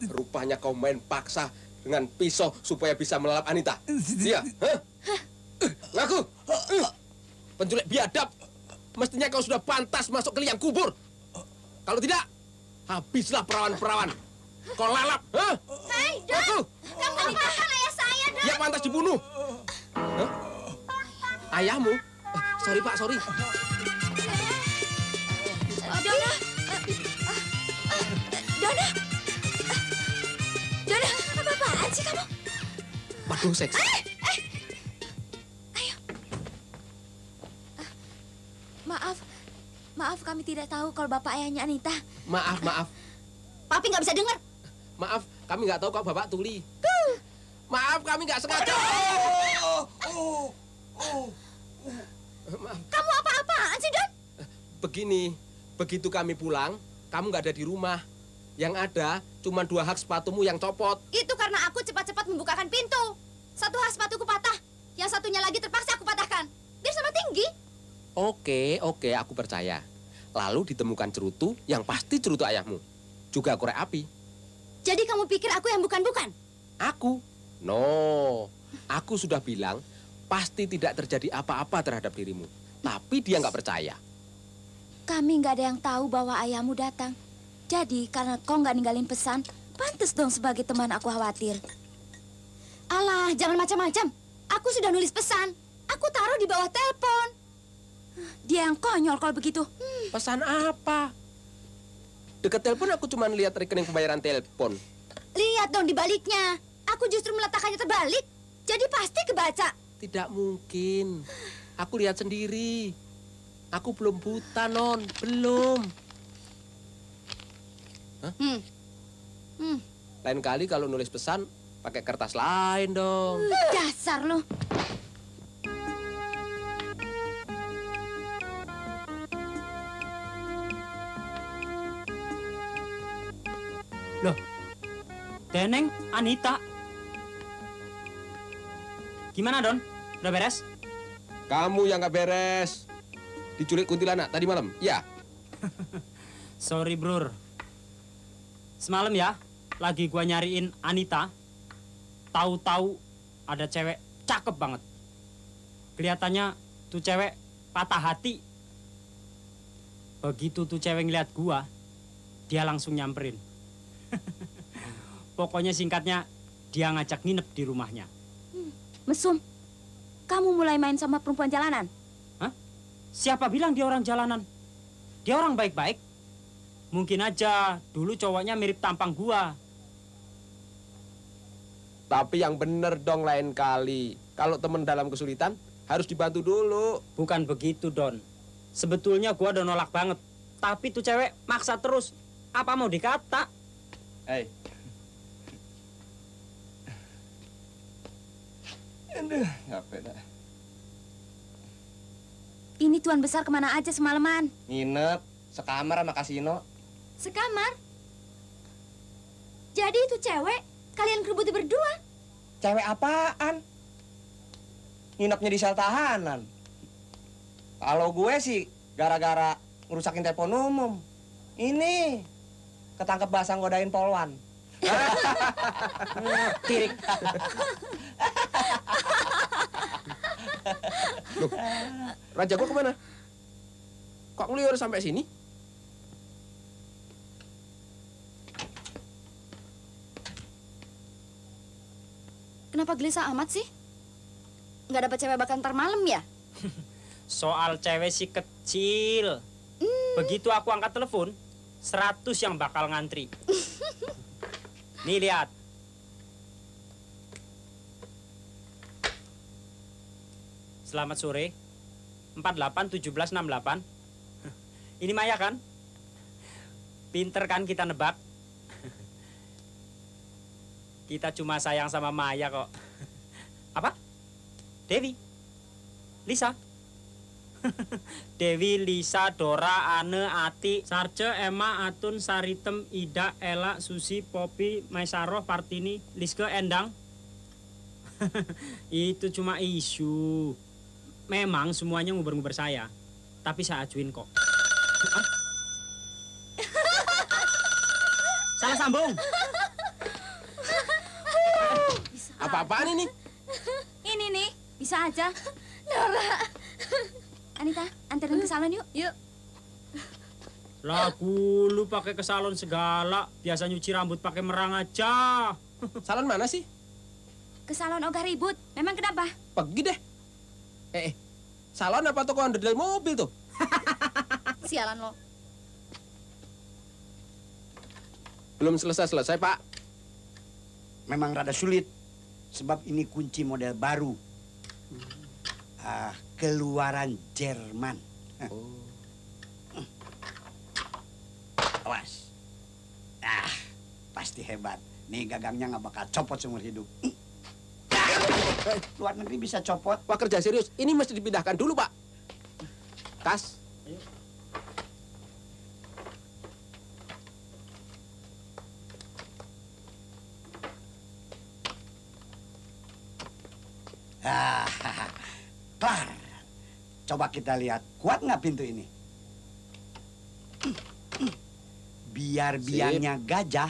Rupanya kau main paksa dengan pisau supaya bisa melalap Anita. Iya. Hah? Ngaku, penculik biadab. Mestinya kau sudah pantas masuk ke liang kubur. Kalau tidak, habislah perawan-perawan. Kau lalap. Hah? Hei, Don. Ngaku. Kamu dimakan ayah saya, Don. Dia pantas dibunuh. Hah? Ayahmu? Sorry, Pak, sorry. Dono. Dono. Dono, apa-apaan sih kamu? Waduh, seks. Maaf, maaf kami tidak tahu kalau bapak ayahnya Anita. Maaf, maaf. Papi nggak bisa dengar. Maaf, kami nggak tahu kalau bapak tuli. Tuh. Maaf, kami nggak sengaja. Oh, oh, oh, oh. Maaf. Kamu apa-apaan sih, Don? Begini, begitu kami pulang, kamu nggak ada di rumah. Yang ada cuma dua hak sepatumu yang copot. Itu karena aku cepat-cepat membukakan pintu. Satu hak sepatuku patah, yang satunya lagi terpaksa aku patahkan. Biar sama tinggi. Oke, oke, aku percaya. Lalu ditemukan cerutu yang pasti cerutu ayahmu. Juga korek api. Jadi kamu pikir aku yang bukan-bukan? Aku? No. Aku sudah bilang, pasti tidak terjadi apa-apa terhadap dirimu. Tapi dia nggak percaya. Kami nggak ada yang tahu bahwa ayahmu datang. Jadi karena kau nggak ninggalin pesan, pantas dong sebagai teman aku khawatir. Alah, jangan macam-macam. Aku sudah nulis pesan. Aku taruh di bawah telepon. Dia yang konyol kalau begitu. Hmm. Pesan apa? Dekat telepon aku cuma lihat rekening pembayaran telepon. Lihat dong di baliknya. Aku justru meletakkannya terbalik. Jadi pasti kebaca. Tidak mungkin. Aku lihat sendiri. Aku belum buta, Non. Belum. Hah? Hmm. Hmm. Lain kali kalau nulis pesan, pakai kertas lain dong. Hmm, dasar lo. Loh, Deneng, Anita. Gimana, Don? Udah beres? Kamu yang gak beres. Diculik kuntilanak tadi malam, ya? Sorry, Brur. Semalam ya, lagi gua nyariin Anita. Tahu-tahu ada cewek cakep banget. Kelihatannya tuh cewek patah hati. Begitu tuh cewek ngeliat gua, dia langsung nyamperin. Pokoknya singkatnya, dia ngajak nginep di rumahnya. Hmm. Mesum, kamu mulai main sama perempuan jalanan? Hah? Siapa bilang dia orang jalanan? Dia orang baik-baik. Mungkin aja dulu cowoknya mirip tampang gua. Tapi yang bener dong lain kali. Kalau temen dalam kesulitan, harus dibantu dulu. Bukan begitu, Don. Sebetulnya gua udah nolak banget. Tapi tuh cewek maksa terus. Apa mau dikata? Hei. Aduh, capek dah. Ini Tuan Besar kemana aja semalaman? Nginep, sekamar sama Kasino. Sekamar? Jadi itu cewek, kalian kerebuti berdua? Cewek apaan? Nginepnya di sel tahanan. Kalau gue sih, gara-gara ngerusakin telepon umum. Ini... ketangkep basah godain polwan. Tirik. Loh, raja gua kemana? Kok ngeliur sampai sini? Kenapa gelisah amat sih? Nggak dapat cewek bakal ntar malam ya? Soal cewek sih kecil. Mm. Begitu aku angkat telepon, seratus yang bakal ngantri. Nih, lihat. Selamat sore. empat delapan, tujuh belas, enam delapan. Ini Maya, kan? Pinter, kan, kita nebak? Kita cuma sayang sama Maya kok. Apa? Dewi? Lisa? Dewi, Lisa, Dora, Ane, Ati, Sarce, Emma, Atun, Saritem, Ida, Ela, Susi, Popi, Maisaroh, Partini, Liske, Endang. Itu cuma isu. Memang semuanya nguber-nguber saya, tapi saya acuin kok. Ah? Salah sambung. Apa-apaan ini? Ini nih, bisa aja. Dora. Anita, anterin ke salon yuk. Yuk. Lagu lu pakai ke salon segala, biasa nyuci rambut pakai merang aja. Salon mana sih? Ke salon ogah ribut. Memang kenapa? Pergi deh. Eh, eh, salon apa toko onderdil mobil tuh? Sialan lo. Belum selesai-selesai, Pak. Memang rada sulit. Sebab ini kunci model baru. Ah. Keluaran Jerman. Oh. Awas. Ah, pasti hebat. Nih gagangnya nggak bakal copot seumur hidup. Ah, luar negeri bisa copot. Wah, kerja serius. Ini mesti dipindahkan dulu, Pak. Tas. Ayo. Ah, klar. Coba kita lihat, kuat nggak pintu ini? Biar biangnya gajah,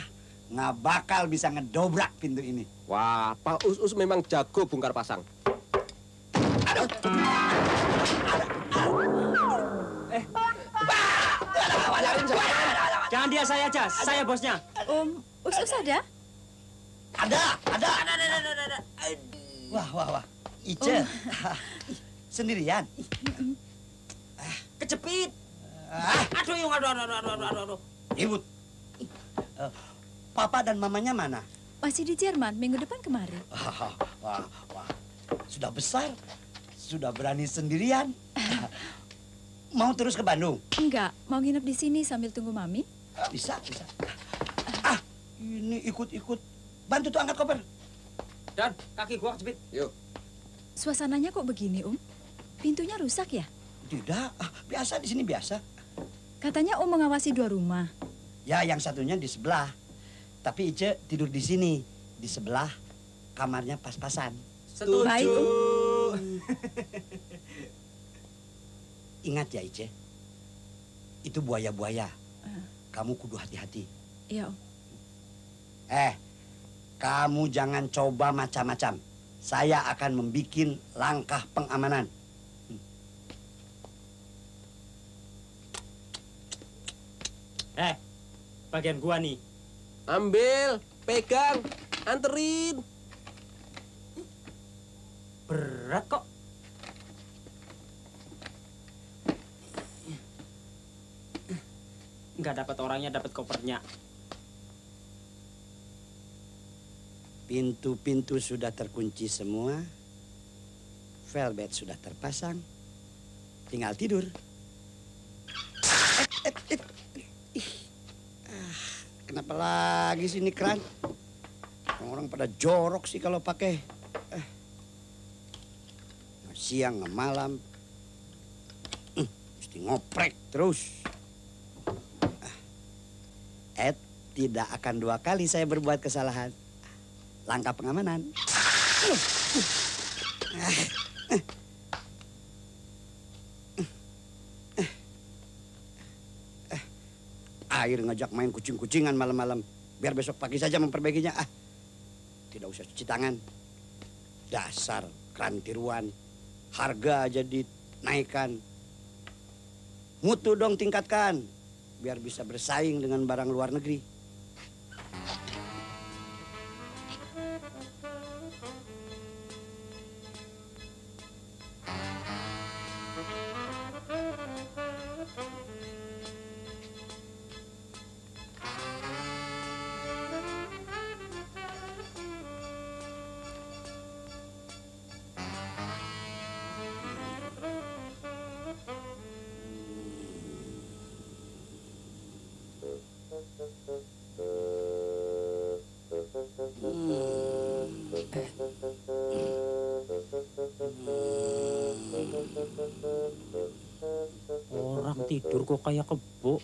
nggak bakal bisa ngedobrak pintu ini. Wah, Pak Us Us memang jago bongkar pasang. Aduh! Eh, jangan dia, saya aja, saya bosnya. Om, Us Us ada? Ada, ada, ada, ada, ada, ada. Wah, wah, wah. Ice. Sendirian. Ah, kejepit. Ah. Aduh, yung, aduh, aduh, aduh, aduh, aduh. Ribut. Uh, Papa dan mamanya mana? Masih di Jerman, minggu depan kemarin. Wah, wah, wah. Sudah besar, sudah berani sendirian. Mau terus ke Bandung? Enggak, mau nginep di sini sambil tunggu Mami. Uh, bisa, bisa. Ah, ini ikut-ikut. Bantu tuh angkat koper. Dan, kaki gua kejepit. Yuk. Suasananya kok begini, Um? Pintunya rusak ya? Tidak, biasa di sini biasa. Katanya Om mengawasi dua rumah. Ya, yang satunya di sebelah. Tapi Ice tidur di sini, di sebelah kamarnya pas-pasan. Setuju. Baik, Um. Ingat ya Ice, itu buaya-buaya. Kamu kudu hati-hati. Iya, Om. Eh, kamu jangan coba macam-macam. Saya akan membuat langkah pengamanan. Eh, bagian gua nih. Ambil, pegang, anterin. Berat kok. Nggak dapat orangnya, dapat kopernya. Pintu-pintu sudah terkunci semua. Velvet sudah terpasang. Tinggal tidur. Et, et, et. Kenapa lagi sih ini keran? Orang-orang pada jorok sih kalau pakai. Eh. Siang nggak malam, eh, mesti ngoprek terus. Eh. Ed, tidak akan dua kali saya berbuat kesalahan. Langkah pengamanan. Uh. Uh. Uh. Uh. Uh. Air ngajak main kucing-kucingan malam-malam. Biar besok pagi saja memperbaikinya. Ah. Tidak usah cuci tangan. Dasar keran tiruan. Harga aja dinaikkan. Mutu dong tingkatkan. Biar bisa bersaing dengan barang luar negeri. Thank you. Orang tidur kok kayak kebo,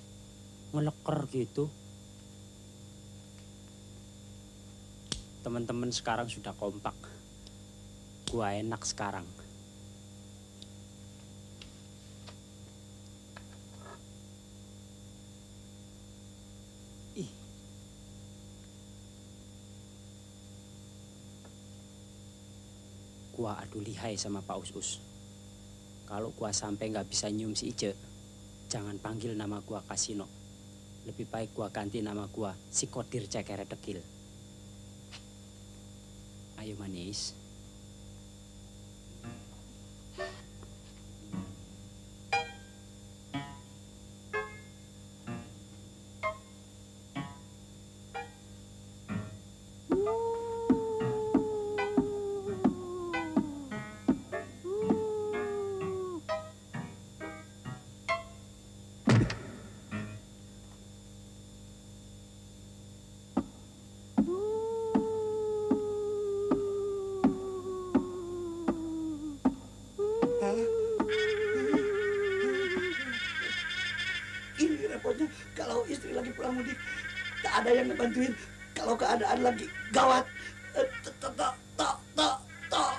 ngeleker gitu. Teman-teman sekarang sudah kompak. Gua enak sekarang. Ih. Gua adu lihai sama Pak Us Us. Kalau gua sampai nggak bisa nyium si Ije, jangan panggil nama gua Kasino. Lebih baik gua ganti nama gua si Kodir Cekere Dekil. Ayo manis. Kalau istri lagi pulang mudik, tak ada yang ngebantuin. Kalau keadaan lagi gawat, tak tak tak tak tak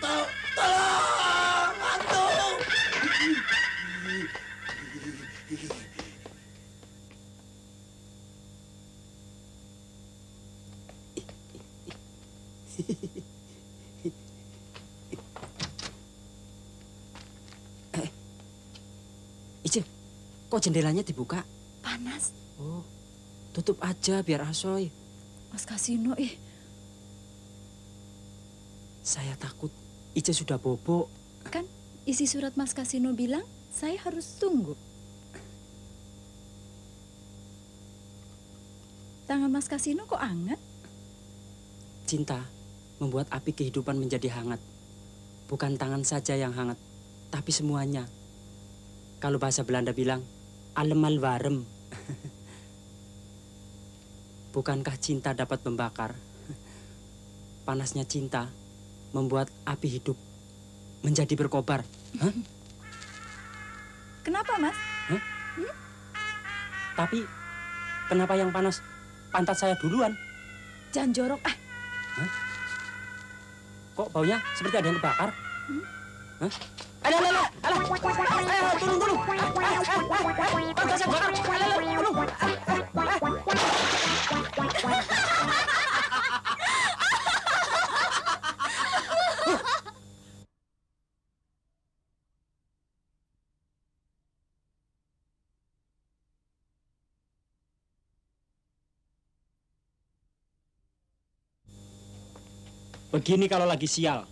tak tolong antum. Ije, kok jendelanya dibuka? Panas. Oh, tutup aja biar asoy. Mas Kasino, ih. Saya takut Ica sudah bobo. Kan isi surat Mas Kasino bilang saya harus tunggu. Tangan Mas Kasino kok hangat? Cinta membuat api kehidupan menjadi hangat. Bukan tangan saja yang hangat, tapi semuanya. Kalau bahasa Belanda bilang, alemal warem. Bukankah cinta dapat membakar? Panasnya cinta membuat api hidup menjadi berkobar. Hah? Kenapa, Mas? Hah? Hmm? Tapi kenapa yang panas pantat saya duluan? Jangan jorok, ah. Hah? Kok baunya seperti ada yang kebakar? Hmm? Hah? Alah, alah, alah, alah, turun, turun. Pantasnya bakar, alah, turun. Begini kalau lagi sial,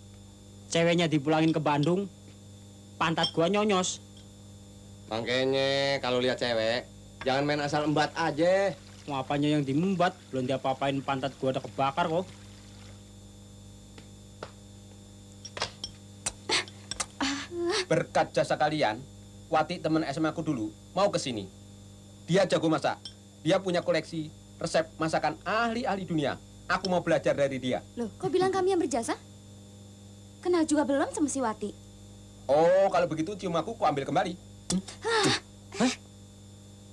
ceweknya dipulangin ke Bandung, pantat gua nyonyos. Makanya kalau lihat cewek, jangan main asal embat aja. Mau apanya yang dimembat, belum dia apa-apain pantat gua udah kebakar kok. Berkat jasa kalian, Wati temen S M A ku dulu mau ke sini. Dia jago masak. Dia punya koleksi resep masakan ahli-ahli dunia. Aku mau belajar dari dia. Loh, kok bilang kami yang berjasa? Kenal juga belum sama si Wati? Oh, kalau begitu cium aku, ku ambil kembali. Hah? Hah?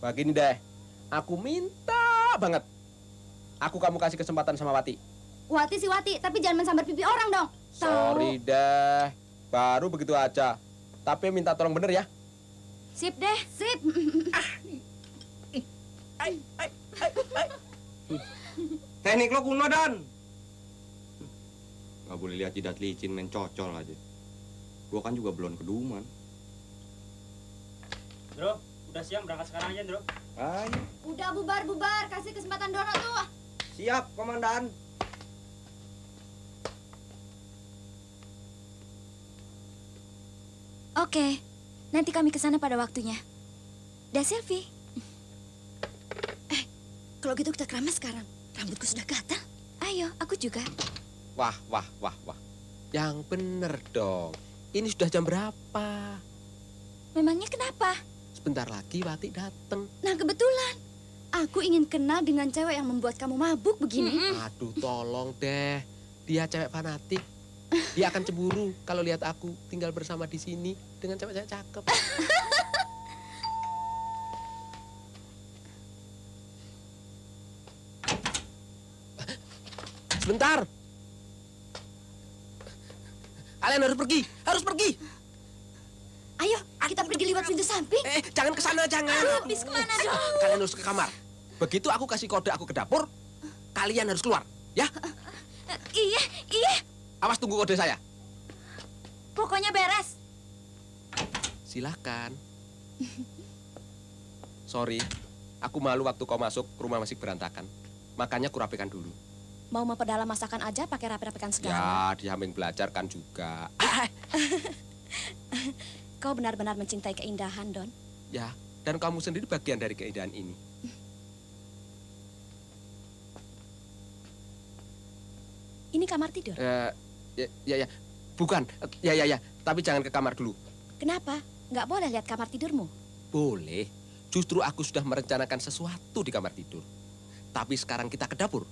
Begini deh, aku minta banget. Aku kamu kasih kesempatan sama Wati. Wati si Wati, tapi jangan mensambar pipi orang dong. Sorry deh, baru begitu aja. Tapi minta tolong bener ya. Sip deh, sip. Ay, ay, ay, ay. Teknik lo kuno, Dan. Nggak boleh lihat jidat licin, main cocol aja. Gua kan juga belum keduman. Indro, udah siap berangkat sekarang aja, Indro. Ayo. Udah bubar-bubar, kasih kesempatan Dono tuh. Siap, Komandan. Oke, nanti kami ke sana pada waktunya. Dah selfie. Eh, kalau gitu kita keramas sekarang. Rambutku sudah gatal. Ayo, aku juga. Wah, wah, wah, wah. Yang bener dong. Ini sudah jam berapa? Memangnya kenapa? Sebentar lagi Wati datang. Nah kebetulan, Aku ingin kenal dengan cewek yang membuat kamu mabuk begini. Mm-mm. Aduh, tolong deh. Dia cewek fanatik. Dia akan cemburu kalau lihat aku tinggal bersama di sini dengan cewek-cewek cakep. Sebentar. Kalian harus pergi, harus pergi. Ayo, kita pergi lewat pintu samping. Eh, jangan ke sana, jangan. Habis kemana dong? Kalian harus ke kamar. Begitu aku kasih kode aku ke dapur, kalian harus keluar, ya? Iya, iya. Awas tunggu kode saya. Pokoknya beres. Silahkan. Sorry, aku malu waktu kau masuk, rumah masih berantakan. Makanya kurapikan dulu. Mau memperdalam masakan aja pakai rapi-rapikan segala. Ya, di samping belajar kan juga. Kau benar-benar mencintai keindahan, Don. Ya, dan kamu sendiri bagian dari keindahan ini. Ini kamar tidur? Uh, ya, ya, ya, bukan. Ya, ya, ya. Tapi jangan ke kamar dulu. Kenapa? Nggak boleh lihat kamar tidurmu? Boleh. Justru aku sudah merencanakan sesuatu di kamar tidur. Tapi sekarang kita ke dapur.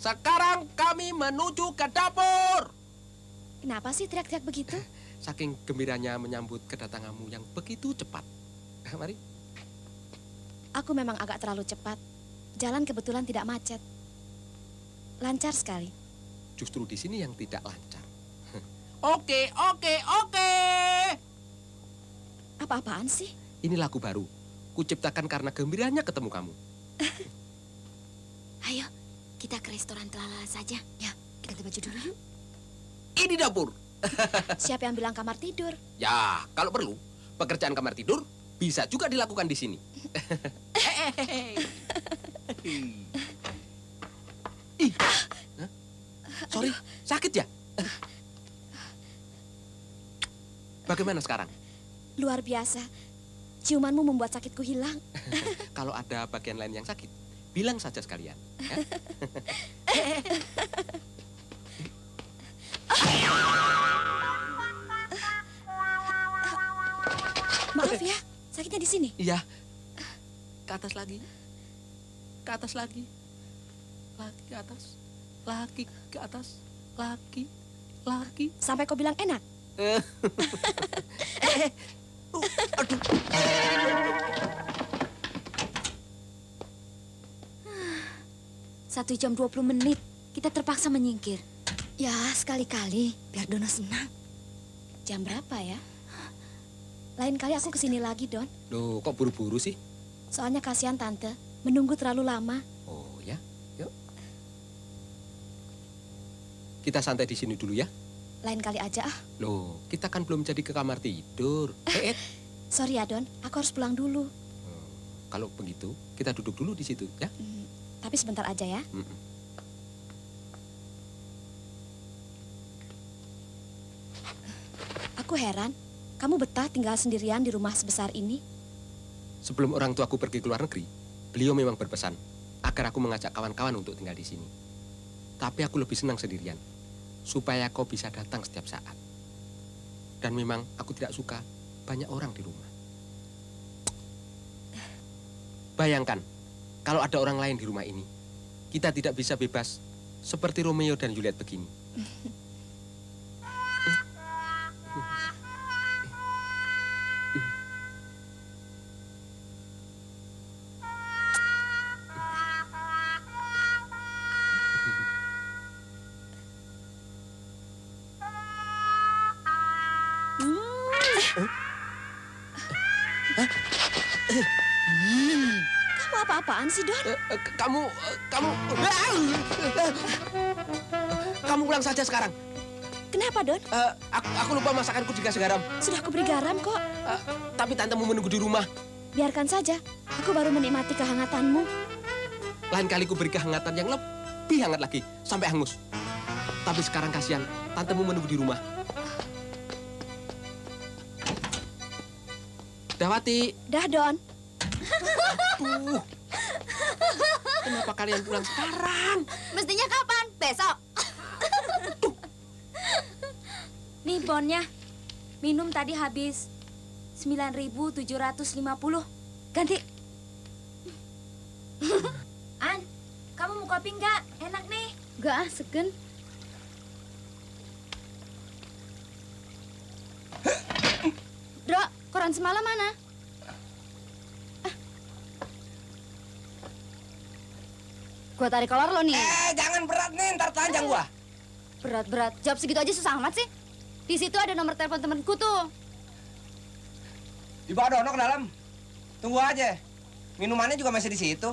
Sekarang kami menuju ke dapur. Kenapa sih teriak-teriak begitu? Saking gembiranya menyambut kedatanganmu yang begitu cepat. Mari. Aku memang agak terlalu cepat. Jalan kebetulan tidak macet. Lancar sekali. Justru di sini yang tidak lancar. Oke, oke, oke. Apa-apaan sih? Ini lagu baru. Kuciptakan karena gembiranya ketemu kamu. Ayo. Kita ke restoran Telala saja. Ya, kita ganti baju dulu. Ini dapur. Siapa yang bilang kamar tidur? Ya, kalau perlu, pekerjaan kamar tidur bisa juga dilakukan di sini. Ih, sorry, sakit ya? Bagaimana sekarang? Luar biasa. Ciumanmu membuat sakitku hilang. Kalau ada bagian lain yang sakit, bilang saja sekalian. Ya? Maaf ya, sakitnya di sini. Iya. Ke atas lagi. Ke atas lagi. Lagi ke atas. Lagi ke atas. Lagi. Lagi. Sampai kau bilang enak. eh, uh, aduh. Satu jam dua puluh menit, kita terpaksa menyingkir. Ya, sekali-kali, biar Dono senang. Jam berapa ya? Lain kali aku kesini lagi, Don. Loh, kok buru-buru sih? Soalnya kasihan Tante, menunggu terlalu lama. Oh ya, yuk. Kita santai di sini dulu ya. Lain kali aja ah. Loh, kita kan belum jadi ke kamar tidur. Eh, eh. Sorry ya, Don, aku harus pulang dulu. Hmm, kalau begitu, kita duduk dulu di situ ya. Hmm. Tapi sebentar aja ya. Mm-mm. Aku heran, kamu betah tinggal sendirian di rumah sebesar ini? Sebelum orang tuaku pergi ke luar negeri, beliau memang berpesan agar aku mengajak kawan-kawan untuk tinggal di sini. Tapi aku lebih senang sendirian, supaya kau bisa datang setiap saat. Dan memang aku tidak suka banyak orang di rumah. Bayangkan, kalau ada orang lain di rumah ini, kita tidak bisa bebas seperti Romeo dan Juliet begini. Kamu, kamu, kamu pulang saja sekarang. Kenapa, Don? Uh, aku, aku lupa masakanku dikasih garam. Sudah aku beri garam kok. Uh, tapi tantemu menunggu di rumah. Biarkan saja, aku baru menikmati kehangatanmu. Lain kali ku beri kehangatan yang lebih hangat lagi, sampai hangus. Tapi sekarang kasihan, tantemu menunggu di rumah. Dawati. Dah, Don. Aduh. Kenapa kalian pulang sekarang? Mestinya kapan? Besok. Tuh. Nih bonnya. Minum tadi habis sembilan ribu tujuh ratus lima puluh. Ganti. An, kamu mau kopi nggak? Enak nih. Nggak ah, segen. Dro, koran semalam mana? Ah. Gua tarik kolor lo nih. Eh, jangan berat nih, ntar telanjang gua. Berat-berat, jawab segitu aja susah amat sih. Di situ ada nomor telepon temanku tuh. Dibawa Dono ke dalam. Tunggu aja. Minumannya juga masih di situ.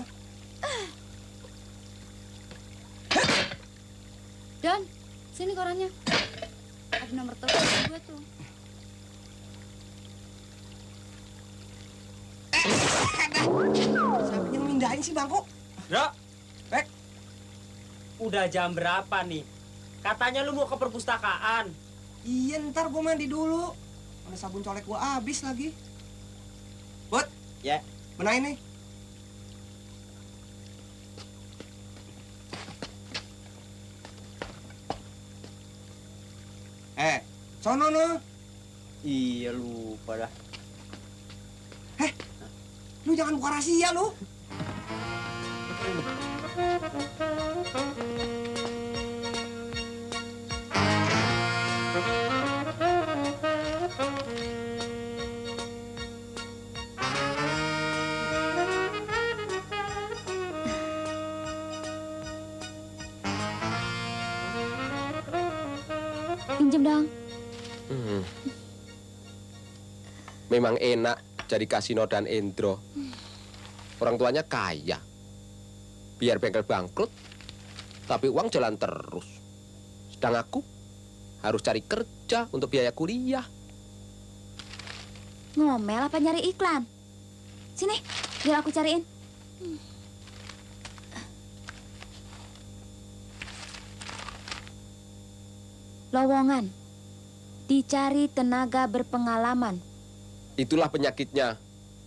Don, sini korannya. Ada nomor telepon gue tuh. Siapa yang mindahin sih bangku? Ya. Bek. Udah jam berapa nih? Katanya lu mau ke perpustakaan. Iya, ntar gue mandi dulu. Ada sabun colek gue habis lagi. Bud, ya, benahin nih. Eh, sono no. Iya, lupa dah. Eh, lu jangan buka rahasia lu. Pinjam dong. Hmm. Memang enak jadi Kasino dan Indro. Orang tuanya kaya. Biar bengkel bangkrut, tapi uang jalan terus. Sedang aku harus cari kerja untuk biaya kuliah. Ngomel apa nyari iklan? Sini, biar aku cariin. Hmm. Lowongan, dicari tenaga berpengalaman. Itulah penyakitnya.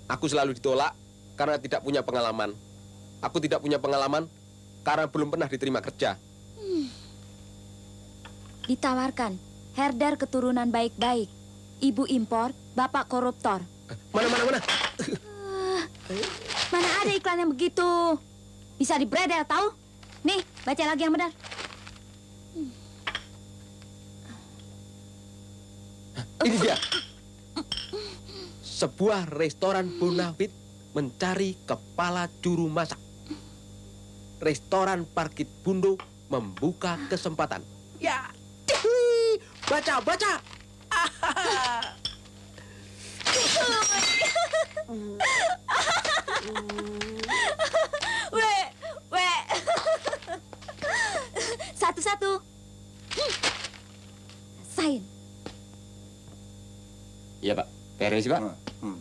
Aku selalu ditolak karena tidak punya pengalaman. Aku tidak punya pengalaman karena belum pernah diterima kerja. Hmm. Ditawarkan, herder keturunan baik-baik. Ibu impor, bapak koruptor. Mana, mana, mana? Uh, mana ada iklan yang begitu? Bisa dibredel, tahu? Nih, baca lagi yang benar. Ini dia. Sebuah restoran Bonawit mencari kepala juru masak. Restoran Parkit Bundo membuka kesempatan. Ya. Baca, baca. Weh, weh. Satu-satu. Sain. Iya, Pak. Permisi, Pak. Hmm.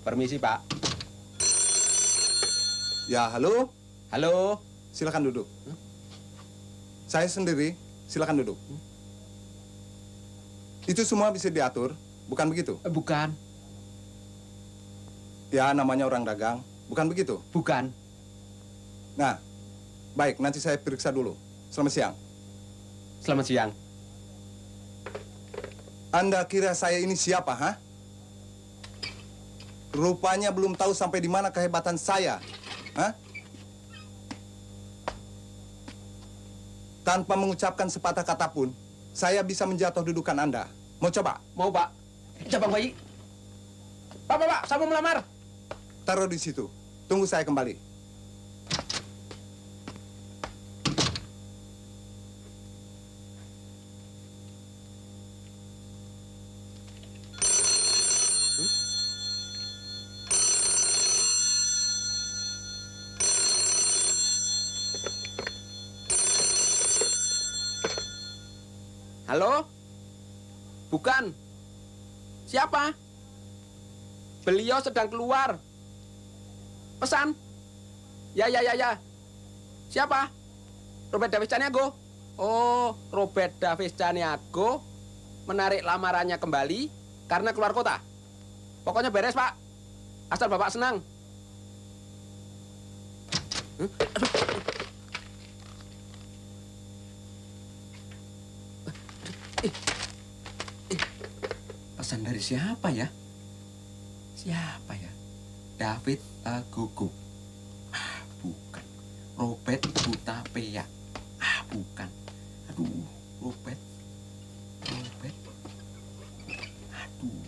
Permisi, Pak. Ya, halo. Halo. Silakan duduk. Hmm? Saya sendiri. Silakan duduk. Hmm? Itu semua bisa diatur, bukan begitu? Eh, bukan. Ya, namanya orang dagang. Bukan begitu? Bukan. Nah, baik. Nanti saya periksa dulu. Selamat siang. Selamat siang. Anda kira saya ini siapa, ha? Rupanya belum tahu sampai di mana kehebatan saya, ha? Tanpa mengucapkan sepatah kata pun, saya bisa menjatuh dudukan Anda. Mau coba? Mau, Pak. Coba, bayi. Pak, Pak, Pak, saya mau melamar. Taruh di situ. Tunggu saya kembali. Halo? Bukan. Siapa? Beliau sedang keluar. Pesan. Ya, ya, ya, ya. Siapa? Robert Davis Caniago. Oh, Robert Davis Caniago menarik lamarannya kembali karena keluar kota. Pokoknya beres, Pak. Asal Bapak senang. Huh? Pesan dari siapa ya? Siapa ya? David Agogo. Ah, bukan. Robert Hutapea. Ah, bukan. Aduh, Robert. Robert. Aduh.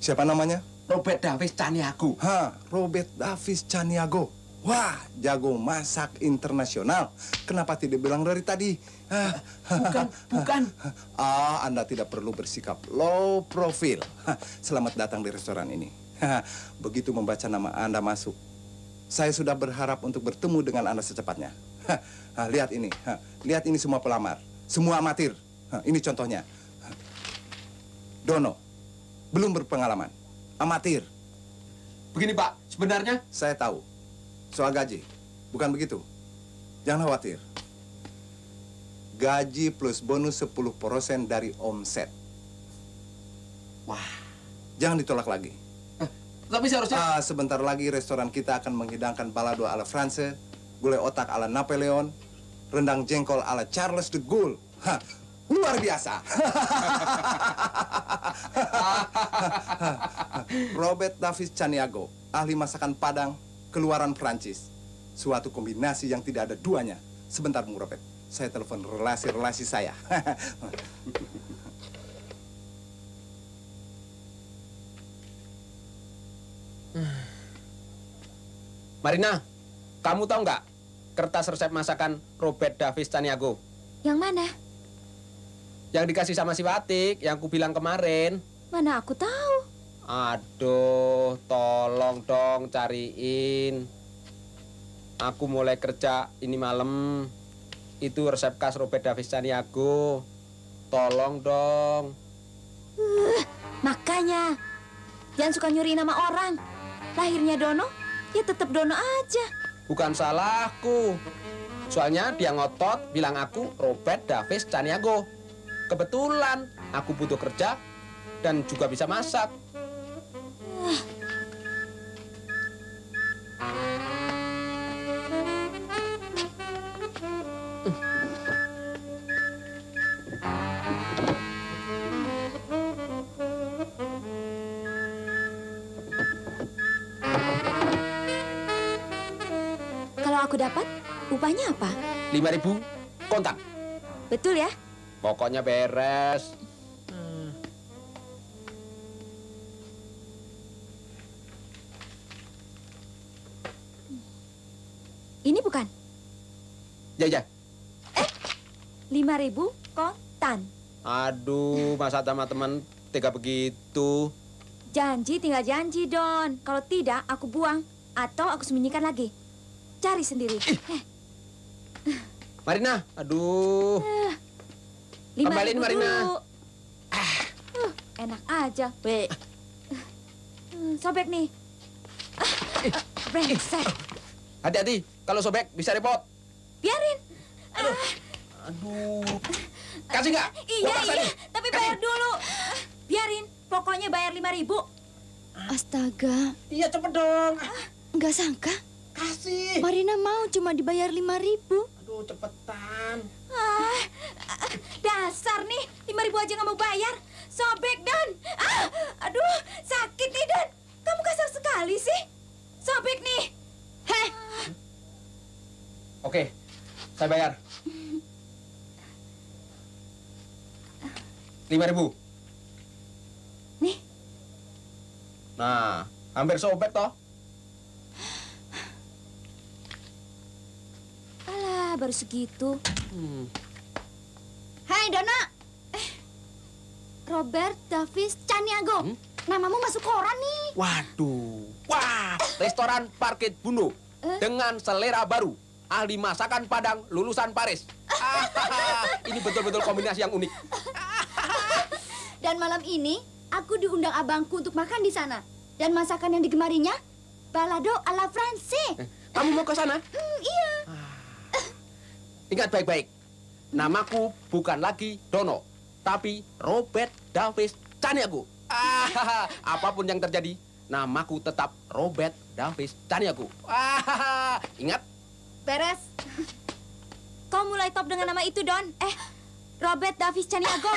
Siapa namanya? Robert Davis Caniago. Ha, Robert Davis Caniago. Wah, jago masak internasional. Kenapa tidak bilang dari tadi? Bukan, bukan. Ah, Anda tidak perlu bersikap low profile. Selamat datang di restoran ini. Begitu membaca nama Anda masuk, saya sudah berharap untuk bertemu dengan Anda secepatnya. Lihat ini. Lihat ini semua pelamar. Semua amatir. Ini contohnya. Dono. Belum berpengalaman. Amatir. Begini, Pak. Sebenarnya saya tahu. Soal gaji, bukan begitu? Jangan khawatir. Gaji plus bonus sepuluh persen dari omset. Wah. Jangan ditolak lagi. Eh, tapi seharusnya... Ah, sebentar lagi restoran kita akan menghidangkan balado ala France, gulai otak ala Napoleon, rendang jengkol ala Charles de Gaulle. Hah, luar biasa. Robert Davis Caniago, ahli masakan Padang, keluaran Perancis. Suatu kombinasi yang tidak ada duanya. Sebentar, Bung Robert. Saya telepon relasi-relasi saya. Marina, kamu tahu nggak kertas resep masakan Robert Davis Caniago? Yang mana? Yang dikasih sama si Watik, yang ku bilang kemarin. Mana aku tahu. Aduh, tolong dong cariin. Aku mulai kerja ini malam. Itu resep khas Robert Davis Caniago. Tolong dong. Uh, makanya, jangan suka nyuri nama orang. Lahirnya Dono, ya tetap Dono aja. Bukan salahku. Soalnya dia ngotot bilang aku Robert Davis Caniago. Kebetulan, aku butuh kerja dan juga bisa masak. Kalau aku dapat, upahnya apa? lima ribu kontak. Betul ya? Pokoknya beres. Ini bukan? Ya, ya. Eh, lima ribu kontan. Aduh, masa sama teman tega begitu? Janji tinggal janji, Don. Kalau tidak, aku buang. Atau aku sembunyikan lagi. Cari sendiri. Eh. Marina, aduh. Eh, kembaliin, Marina. Ah. Uh, enak aja. Be. Uh, sobek nih. Ah, uh, brengsek. Hati-hati. Kalau sobek, bisa repot. Biarin. Aduh. Aduh. Kasih nggak? Iya, iya. Tapi bayar dulu. Biarin. Pokoknya bayar lima ribu. Astaga. Iya, cepet dong. Nggak sangka. Kasih. Marina mau cuma dibayar lima ribu. Aduh, cepetan. Ah, dasar nih. Lima ribu aja nggak mau bayar. Sobek, Don. Ah, aduh, sakit nih, Don. Kamu kasar sekali sih. Sobek nih. Heh. Oke, saya bayar. Lima ribu. Nih. Nah, hampir sobek toh. Alah, baru segitu. Hmm. Hai, Dono. Eh, Robert Davis Caniago. Hmm? Namamu masuk koran nih. Waduh. Wah, restoran Parkit Bundo. Eh? Dengan selera baru. Ahli masakan Padang lulusan Paris. Ah, ini betul-betul kombinasi yang unik. Dan malam ini aku diundang abangku untuk makan di sana. Dan masakan yang digemarinya balado ala France. Kamu mau ke sana? Mm, iya. Ah. Ingat baik-baik. Namaku bukan lagi Dono, tapi Robert Davis Caniago. Ah, apapun yang terjadi, namaku tetap Robert Davis Caniago. Ah, ingat. Beres. Kau mulai top dengan nama itu, Don. Eh, Robert Davis Caniago.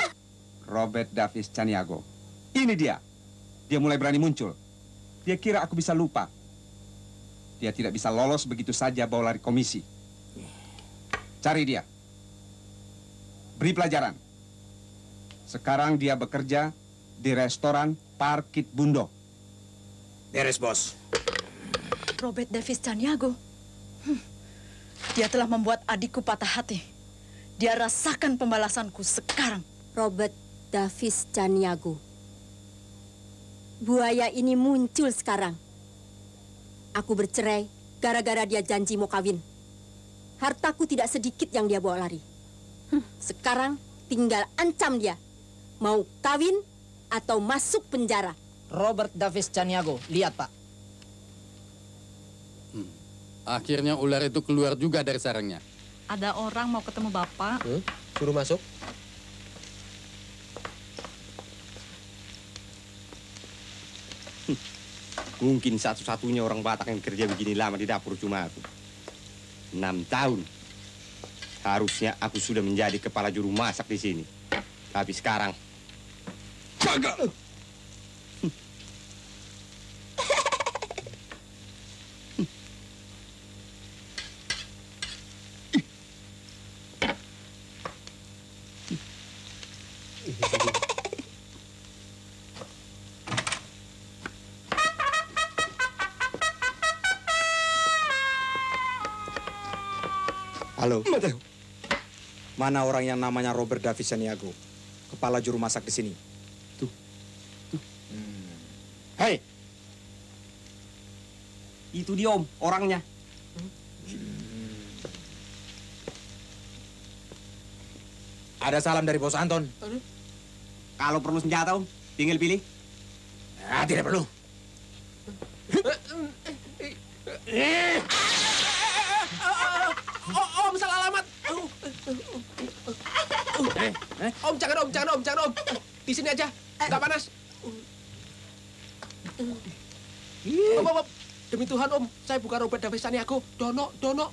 Robert Davis Caniago. Ini dia. Dia mulai berani muncul. Dia kira aku bisa lupa. Dia tidak bisa lolos begitu saja bawa lari komisi. Cari dia. Beri pelajaran. Sekarang dia bekerja di restoran Parkit Bundo. Beres, Bos. Robert Davis Caniago. Hmm. Dia telah membuat adikku patah hati. Dia rasakan pembalasanku sekarang. Robert Davis Caniago. Buaya ini muncul sekarang. Aku bercerai gara-gara dia janji mau kawin. Hartaku tidak sedikit yang dia bawa lari. Hmm. Sekarang tinggal ancam dia. Mau kawin atau masuk penjara. Robert Davis Caniago, lihat Pak. Hmm. Akhirnya ular itu keluar juga dari sarangnya. Ada orang mau ketemu Bapak. Hmm. Suruh masuk. Hmm. Mungkin satu-satunya orang Batak yang kerja begini lama di dapur cuma aku. Enam tahun. Harusnya aku sudah menjadi kepala juru masak di sini. Tapi sekarang... Gagal! Halo. Mana orang yang namanya Robert Davis Caniago, kepala juru masak di sini? Tuh. Tuh. Hmm. Hei. Itu dia, Om, orangnya. Hmm. Ada salam dari Bos Anton. Aduh. Kalau perlu senjata, Om, tinggal pilih. Ah, tidak perlu. Eh, eh. Om, jangan om, jangan om, jangan om. Di sini aja, nggak panas. Om, om, om. Demi Tuhan om, saya bukan Robert Davis Caniago. Dono, Dono.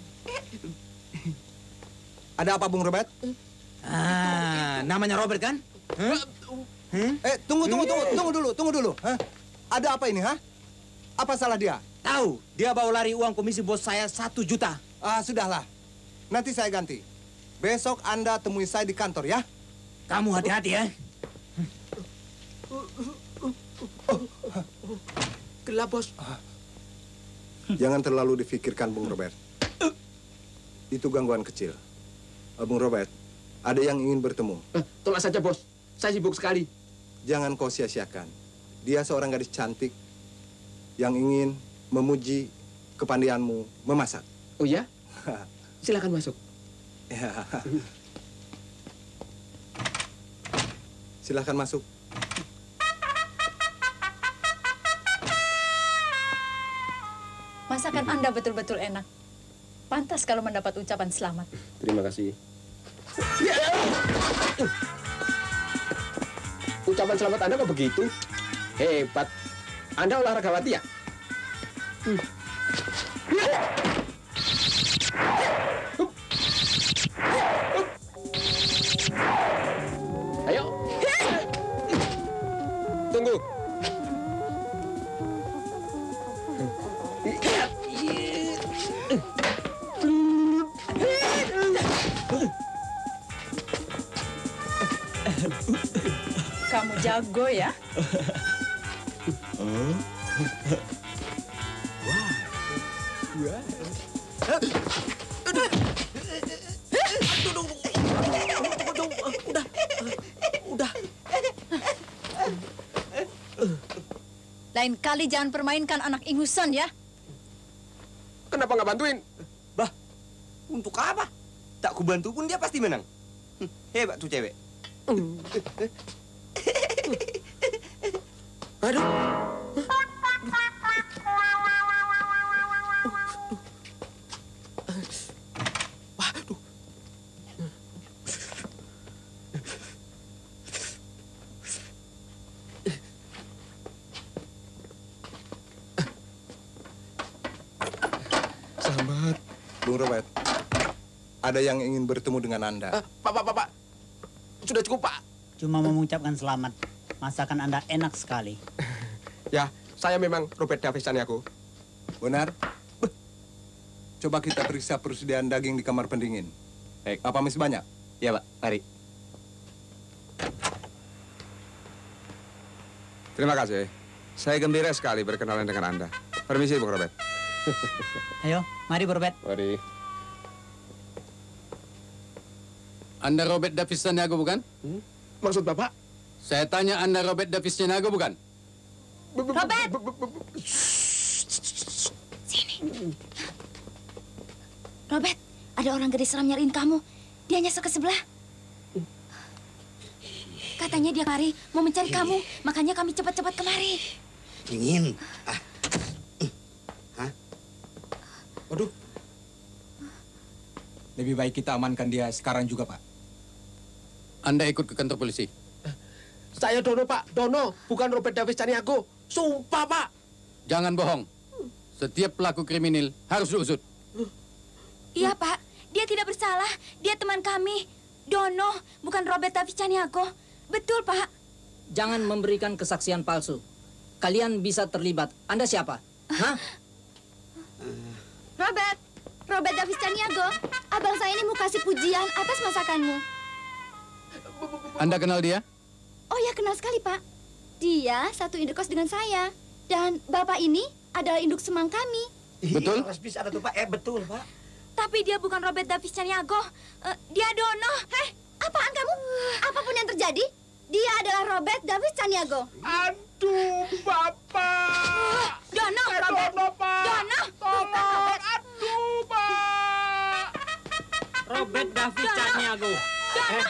Ada apa Bung Robert? Ah, namanya Robert kan? Huh? Hmm? Eh, tunggu, tunggu, tunggu, tunggu dulu, tunggu dulu. Huh? Ada apa ini, ha? Apa salah dia? Tahu, dia bawa lari uang komisi bos saya satu juta. Ah, sudahlah. Nanti saya ganti. Besok Anda temui saya di kantor, ya? Kamu hati-hati, ya? Gelap, Bos. Jangan terlalu difikirkan, Bung Robert. Itu gangguan kecil. Bung Robert, ada yang ingin bertemu. Tolak saja, Bos. Saya sibuk sekali. Jangan kau sia-siakan. Dia seorang gadis cantik yang ingin memuji kepandaianmu memasak. Oh, ya? Silakan masuk. Ya. Silahkan masuk. Masakan Anda betul-betul enak. Pantas kalau mendapat ucapan selamat. Terima kasih. Ucapan selamat Anda kok begitu? Hebat. Anda olahragawati ya? Kamu jago ya? Huh? Wah. Wah. Udah. Udah. Udah. Lain kali jangan permainkan anak ingusan ya. Kenapa nggak bantuin? Bah, untuk apa? Tak kubantu pun dia pasti menang. Hm, hebat tuh cewek. Mm. Aduh. Waduh. Selamat, Bung Robert. Ada yang ingin bertemu dengan Anda. Uh, pak, pak, pak, pak. Sudah cukup, Pak. Cuma mengucapkan selamat. Masakan Anda enak sekali. Ya, saya memang Robert Davis Caniago. Benar? Coba kita periksa persediaan daging di kamar pendingin. Baik. Apa masih banyak? Ya, Pak. Mari. Terima kasih. Saya gembira sekali berkenalan dengan Anda. Permisi, Bung Robert. Ayo, mari, Bung Robert. Mari. Anda Robert Davis Niago, bukan? Hmm? Maksud Bapak? Saya tanya Anda Robert Davis Niago, bukan? Robert! Sini. Robert, ada orang gadis seram nyariin kamu. Dia nyasar ke sebelah. Katanya dia kemari, mau mencari kamu. Makanya kami cepat-cepat kemari. Dingin. Ah. Hah? Waduh. Lebih baik kita amankan dia sekarang juga, Pak. Anda ikut ke kantor polisi. Saya Dono, Pak. Dono, bukan Robert Davis Caniago. Sumpah, Pak. Jangan bohong. Setiap pelaku kriminal harus diusut. Iya, Pak. Dia tidak bersalah. Dia teman kami. Dono, bukan Robert Davis Caniago. Betul, Pak. Jangan memberikan kesaksian palsu. Kalian bisa terlibat. Anda siapa? Hah? Robert. Robert Davis Caniago. Abang saya ini mau kasih pujian atas masakanmu. Anda kenal dia? Oh ya, kenal sekali, Pak. Dia satu induk kos dengan saya. Dan Bapak ini adalah induk semang kami. Betul? Bisa ada tuh, Pak. Eh, betul, Pak. Tapi dia bukan Robert Davis Caniago. Uh, dia Dono. Heh, apaan kamu? Apapun yang terjadi, dia adalah Robert Davis Caniago. Aduh, Bapak. Dono, eh, Robert. Dono, Pak. Dono. Tolong. Aduh, Pak. Robert Davis Caniago. Dono.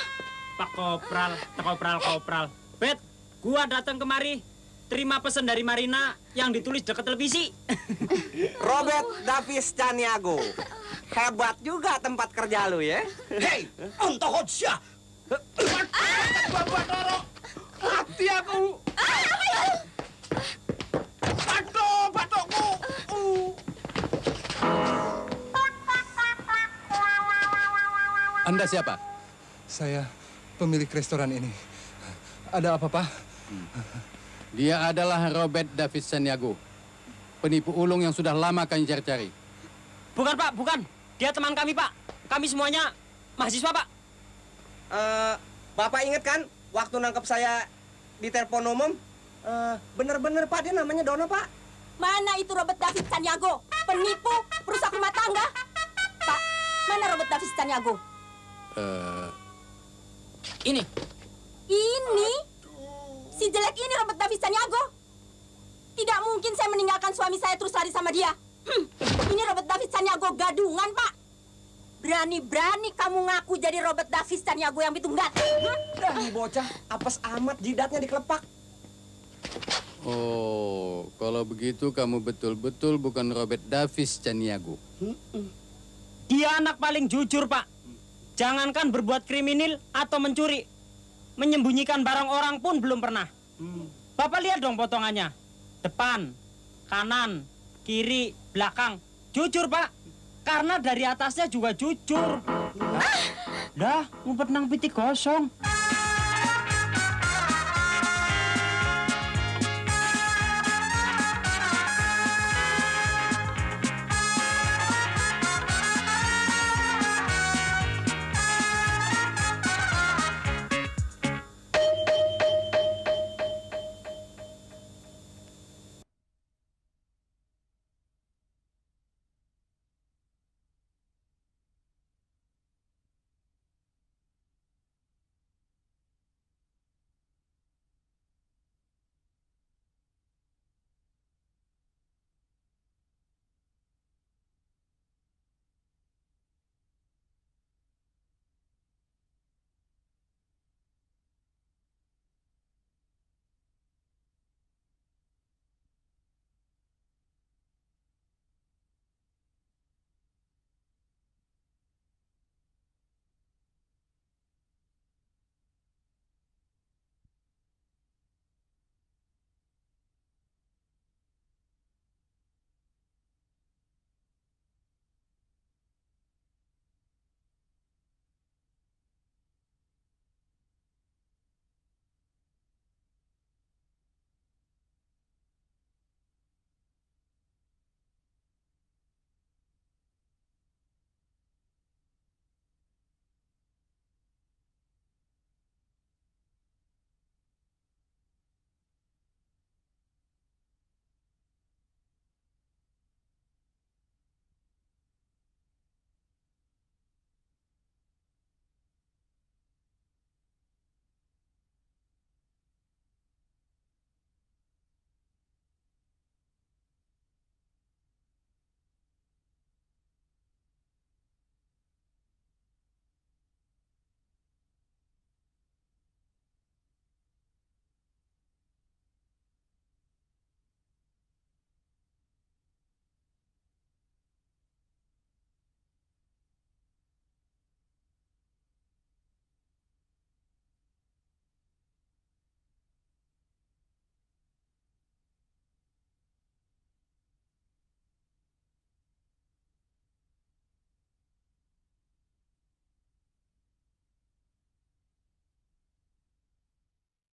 Pak Kopral, Pak Kopral, Kopral. Bet, gua datang kemari terima pesan dari Marina yang ditulis dekat televisi. Robert Davis Caniago. Hebat juga tempat kerja lu ya. Hei, untuk hotsya. Bapak Doro, mati aku. Batuk, batukku. Anda siapa? Saya pemilik restoran ini. Ada apa, Pak? Hmm. Dia adalah Robert Davis Caniago. Penipu ulung yang sudah lama kami cari-cari. Bukan, Pak. Bukan. Dia teman kami, Pak. Kami semuanya mahasiswa, Pak. Uh, Bapak ingat kan waktu nangkep saya di telepon umum? Bener-bener, uh, Pak. Dia namanya Dono, Pak. Mana itu Robert Davis Caniago? Penipu, perusak rumah tangga. Pak, mana Robert Davis Caniago? Uh... Ini. Ini? Si jelek ini Robert Davis Caniago. Tidak mungkin saya meninggalkan suami saya terus lari sama dia. Hmm. Ini Robert Davis Caniago gadungan, Pak. Berani-berani kamu ngaku jadi Robert Davis Caniago yang bitunggat. Berani bocah, apes amat jidatnya dikelepak. Oh, kalau begitu kamu betul-betul bukan Robert Davis Caniago. Hmm. Dia anak paling jujur, Pak. Jangankan berbuat kriminal atau mencuri, menyembunyikan barang orang pun belum pernah. Hmm. Bapak lihat dong potongannya. Depan, kanan, kiri, belakang. Jujur, Pak. Karena dari atasnya juga jujur. Lah, ngumpet nang pitik kosong.